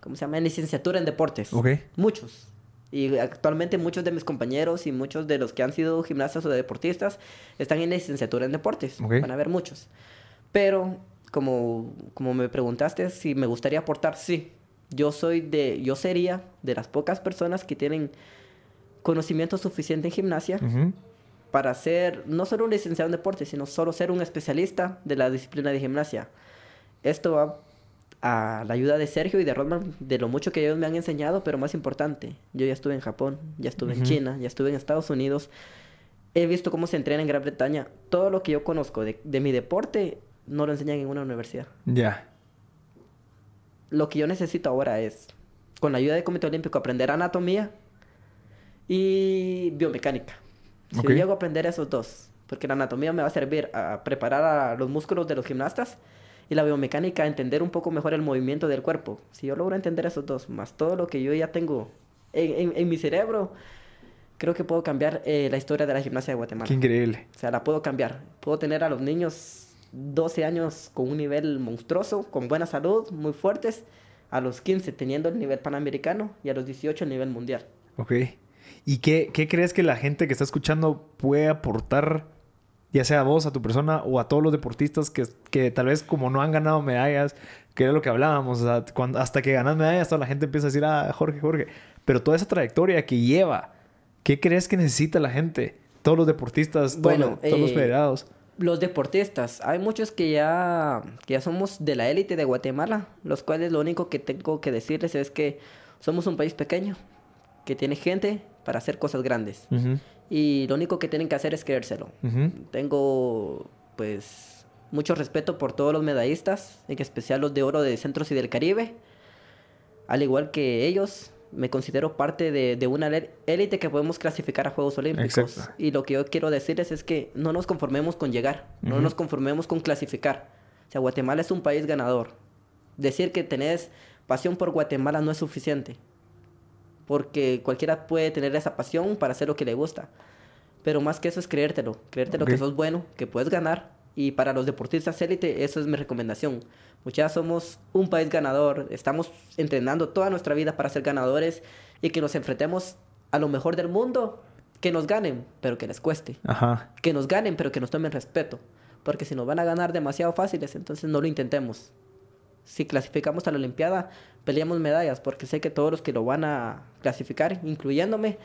¿Cómo se llama? En licenciatura en deportes. Okay. Muchos. Y actualmente muchos de mis compañeros y muchos de los que han sido gimnastas o deportistas están en licenciatura en deportes. Okay. Van a haber muchos. Pero, como, como me preguntaste si me gustaría aportar, sí. Yo soy de... Yo sería de las pocas personas que tienen conocimiento suficiente en gimnasia... Uh-huh. para ser no solo un licenciado en deporte, sino solo ser un especialista de la disciplina de gimnasia. Esto va a la ayuda de Sergio y de Rodman, de lo mucho que ellos me han enseñado, pero más importante, yo ya estuve en Japón, ya estuve uh-huh. en China, ya estuve en Estados Unidos, he visto cómo se entrena en Gran Bretaña. Todo lo que yo conozco de, de mi deporte no lo enseñan en una universidad. Ya. Yeah. Lo que yo necesito ahora es, con la ayuda del Comité Olímpico, aprender anatomía y biomecánica. Si okay. yo llego a aprender esos dos, porque la anatomía me va a servir a preparar a los músculos de los gimnastas y la biomecánica a entender un poco mejor el movimiento del cuerpo. Si yo logro entender esos dos, más todo lo que yo ya tengo en, en, en mi cerebro, creo que puedo cambiar eh, la historia de la gimnasia de Guatemala. ¡Qué increíble! O sea, la puedo cambiar. Puedo tener a los niños doce años con un nivel monstruoso, con buena salud, muy fuertes, a los quince teniendo el nivel panamericano y a los dieciocho el nivel mundial. Ok. ¿Y qué, qué crees que la gente que está escuchando puede aportar, ya sea a vos, a tu persona o a todos los deportistas que, que tal vez como no han ganado medallas, que era lo que hablábamos, o sea, cuando, hasta que ganas medallas toda la gente empieza a decir, ah, Jorge, Jorge, pero toda esa trayectoria que lleva, ¿qué crees que necesita la gente? Todos los deportistas, todos, bueno, los, todos eh, los federados. Los deportistas, hay muchos que ya, que ya somos de la élite de Guatemala, los cuales lo único que tengo que decirles es que somos un país pequeño, que tiene gente para hacer cosas grandes. Uh-huh. Y lo único que tienen que hacer es creérselo. Uh-huh. Tengo, pues, mucho respeto por todos los medallistas, en especial los de oro de Centros y del Caribe. Al igual que ellos, me considero parte de, de una élite que podemos clasificar a Juegos Olímpicos. Exacto. Y lo que yo quiero decirles es que no nos conformemos con llegar, uh-huh. no nos conformemos con clasificar. O sea, Guatemala es un país ganador. Decir que tenés pasión por Guatemala no es suficiente, porque cualquiera puede tener esa pasión para hacer lo que le gusta. Pero más que eso es creértelo. Creértelo okay. que sos bueno, que puedes ganar. Y para los deportistas élite, eso es mi recomendación. Muchachos, somos un país ganador. Estamos entrenando toda nuestra vida para ser ganadores. Y que nos enfrentemos a lo mejor del mundo. Que nos ganen, pero que les cueste. Ajá. Que nos ganen, pero que nos tomen respeto. Porque si nos van a ganar demasiado fáciles, entonces no lo intentemos. Si clasificamos a la Olimpiada, peleamos medallas, porque sé que todos los que lo van a clasificar, incluyéndome,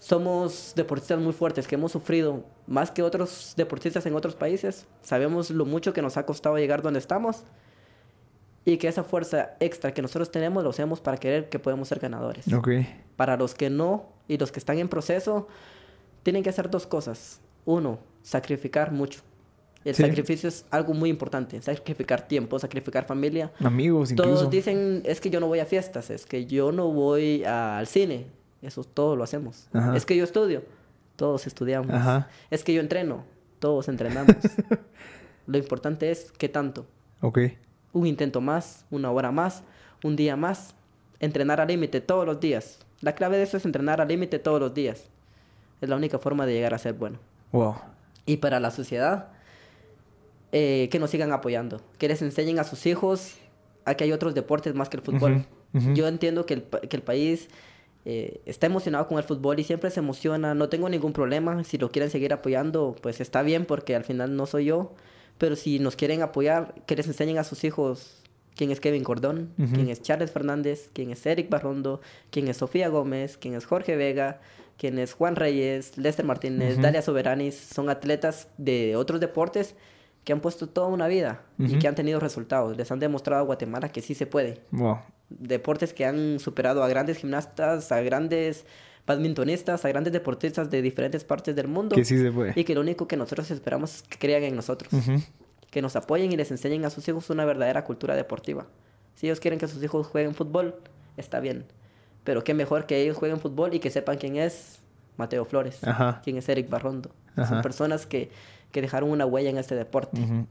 somos deportistas muy fuertes, que hemos sufrido más que otros deportistas en otros países. Sabemos lo mucho que nos ha costado llegar donde estamos y que esa fuerza extra que nosotros tenemos, lo hacemos para querer que podemos ser ganadores. Okay. Para los que no y los que están en proceso, tienen que hacer dos cosas. Uno, sacrificar mucho. El sí. sacrificio es algo muy importante. Sacrificar tiempo, sacrificar familia. Amigos, incluso. Todos dicen, es que yo no voy a fiestas, es que yo no voy a, al cine. Eso todo lo hacemos. Ajá. Es que yo estudio. Todos estudiamos. Ajá. Es que yo entreno. Todos entrenamos. Lo importante es, ¿qué tanto? Okay. Un intento más, una hora más, un día más. Entrenar al límite todos los días. La clave de eso es entrenar al límite todos los días. Es la única forma de llegar a ser bueno. Wow. Y para la sociedad... Eh, que nos sigan apoyando, que les enseñen a sus hijos a que hay otros deportes más que el fútbol. Uh-huh, uh-huh. Yo entiendo que el, que el país eh, está emocionado con el fútbol y siempre se emociona, no tengo ningún problema. Si lo quieren seguir apoyando, pues está bien, porque al final no soy yo, pero si nos quieren apoyar, que les enseñen a sus hijos quién es Kevin Cordón, uh-huh. quién es Charles Fernández, quién es Eric Barrondo, quién es Sofía Gómez, quién es Jorge Vega, quienes Juan Reyes, Lester Martínez, uh-huh. Dalia Soberanis, son atletas de otros deportes que han puesto toda una vida uh-huh. y que han tenido resultados. Les han demostrado a Guatemala que sí se puede. Wow. Deportes que han superado a grandes gimnastas, a grandes badmintonistas, a grandes deportistas de diferentes partes del mundo. Que sí se puede. Y que lo único que nosotros esperamos es que crean en nosotros. Uh-huh. Que nos apoyen y les enseñen a sus hijos una verdadera cultura deportiva. Si ellos quieren que sus hijos jueguen fútbol, está bien. Pero qué mejor que ellos jueguen fútbol y que sepan quién es Mateo Flores, ajá. quién es Eric Barrondo. Ajá. Son personas que, que dejaron una huella en este deporte. Uh-huh.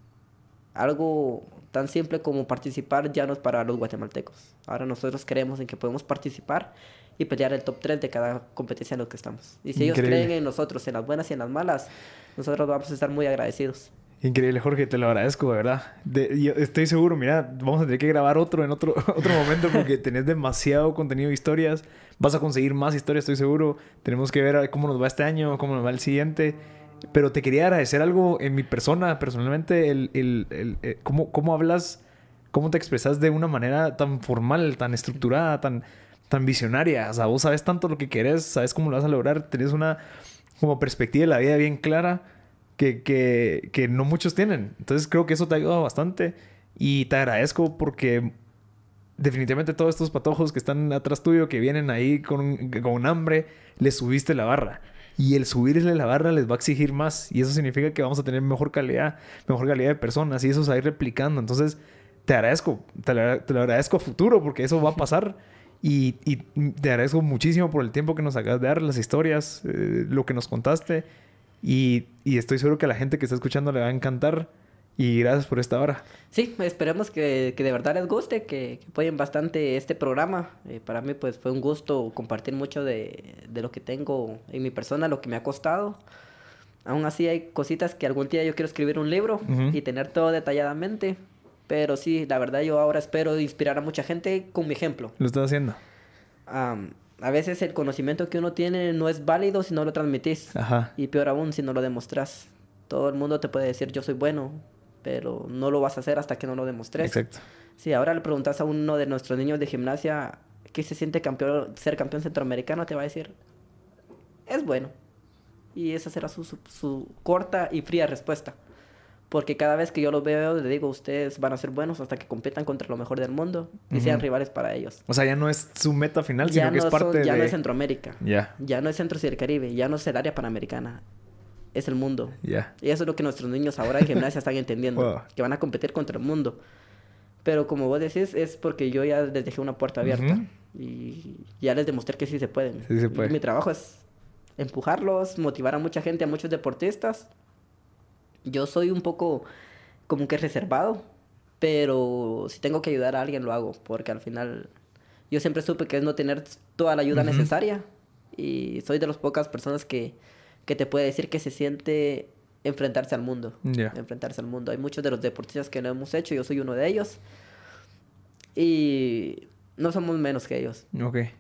Algo tan simple como participar ya no es para los guatemaltecos. Ahora nosotros creemos en que podemos participar y pelear el top tres de cada competencia en la que estamos. Y si Increíble. Ellos creen en nosotros, en las buenas y en las malas, nosotros vamos a estar muy agradecidos. Increíble, Jorge, te lo agradezco, de verdad. De, yo estoy seguro, mira, vamos a tener que grabar otro en otro, otro momento porque tenés demasiado contenido de historias. Vas a conseguir más historias, estoy seguro. Tenemos que ver cómo nos va este año, cómo nos va el siguiente. Pero te quería agradecer algo en mi persona, personalmente, el, el, el, el, cómo, cómo hablas, cómo te expresas de una manera tan formal, tan estructurada, tan, tan visionaria. O sea, vos sabes tanto lo que querés, sabes cómo lo vas a lograr. Tenés una como perspectiva de la vida bien clara. Que, que, que no muchos tienen. Entonces creo que eso te ha ayudado bastante. Y te agradezco porque definitivamente todos estos patojos que están atrás tuyo, que vienen ahí con, con hambre, les subiste la barra. Y el subirle la barra les va a exigir más. Y eso significa que vamos a tener mejor calidad, mejor calidad de personas. Y eso se va a ir replicando. Entonces te agradezco. Te lo, te lo agradezco a futuro porque eso va a pasar. Y, y te agradezco muchísimo por el tiempo que nos acabas de dar, las historias, eh, lo que nos contaste. Y, y estoy seguro que a la gente que está escuchando le va a encantar. Y gracias por esta hora. Sí, esperemos que, que de verdad les guste, que, que apoyen bastante este programa. Eh, para mí pues fue un gusto compartir mucho de, de lo que tengo en mi persona, lo que me ha costado. Aún así hay cositas que algún día yo quiero escribir un libro uh-huh. y tener todo detalladamente. Pero sí, la verdad yo ahora espero inspirar a mucha gente con mi ejemplo. Lo estás haciendo. Um, A veces el conocimiento que uno tiene no es válido si no lo transmitís. Ajá. Y peor aún si no lo demostrás. Todo el mundo te puede decir yo soy bueno, pero no lo vas a hacer hasta que no lo demostres. Exacto. Si ahora le preguntas a uno de nuestros niños de gimnasia qué se siente campeón, ser campeón centroamericano, te va a decir, es bueno. Y esa será su, su, su corta y fría respuesta. Porque cada vez que yo los veo, les digo, ustedes van a ser buenos hasta que compitan contra lo mejor del mundo y uh-huh. sean rivales para ellos. O sea, ya no es su meta final, sino ya que no es parte son, ya de... Ya no es Centroamérica. Yeah. Ya no es Centro y el Caribe. Ya no es el área panamericana. Es el mundo. Yeah. Y eso es lo que nuestros niños ahora en gimnasia están entendiendo. Wow. Que van a competir contra el mundo. Pero como vos decís, es porque yo ya les dejé una puerta abierta. Uh-huh. Y ya les demostré que sí se pueden. Sí se puede. Y mi trabajo es empujarlos, motivar a mucha gente, a muchos deportistas. Yo soy un poco como que reservado, pero si tengo que ayudar a alguien lo hago, porque al final yo siempre supe que es no tener toda la ayuda uh-huh. necesaria y soy de las pocas personas que, que te puede decir que se siente enfrentarse al mundo, yeah. enfrentarse al mundo. Hay muchos de los deportistas que lo hemos hecho, yo soy uno de ellos y no somos menos que ellos. Okay.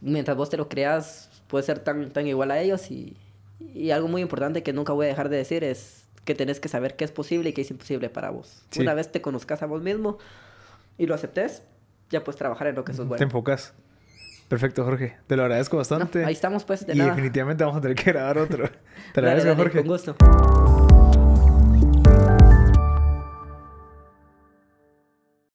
Mientras vos te lo creas, puedes ser tan, tan igual a ellos y, y algo muy importante que nunca voy a dejar de decir es que tenés que saber qué es posible y qué es imposible para vos. Sí. Una vez te conozcas a vos mismo y lo aceptes, ya puedes trabajar en lo que sos bueno. Te enfocas. Perfecto, Jorge. Te lo agradezco bastante. No, ahí estamos, pues, de y nada. Y definitivamente vamos a tener que grabar otro. Te lo dale, agradezco, dale, Jorge. Con gusto.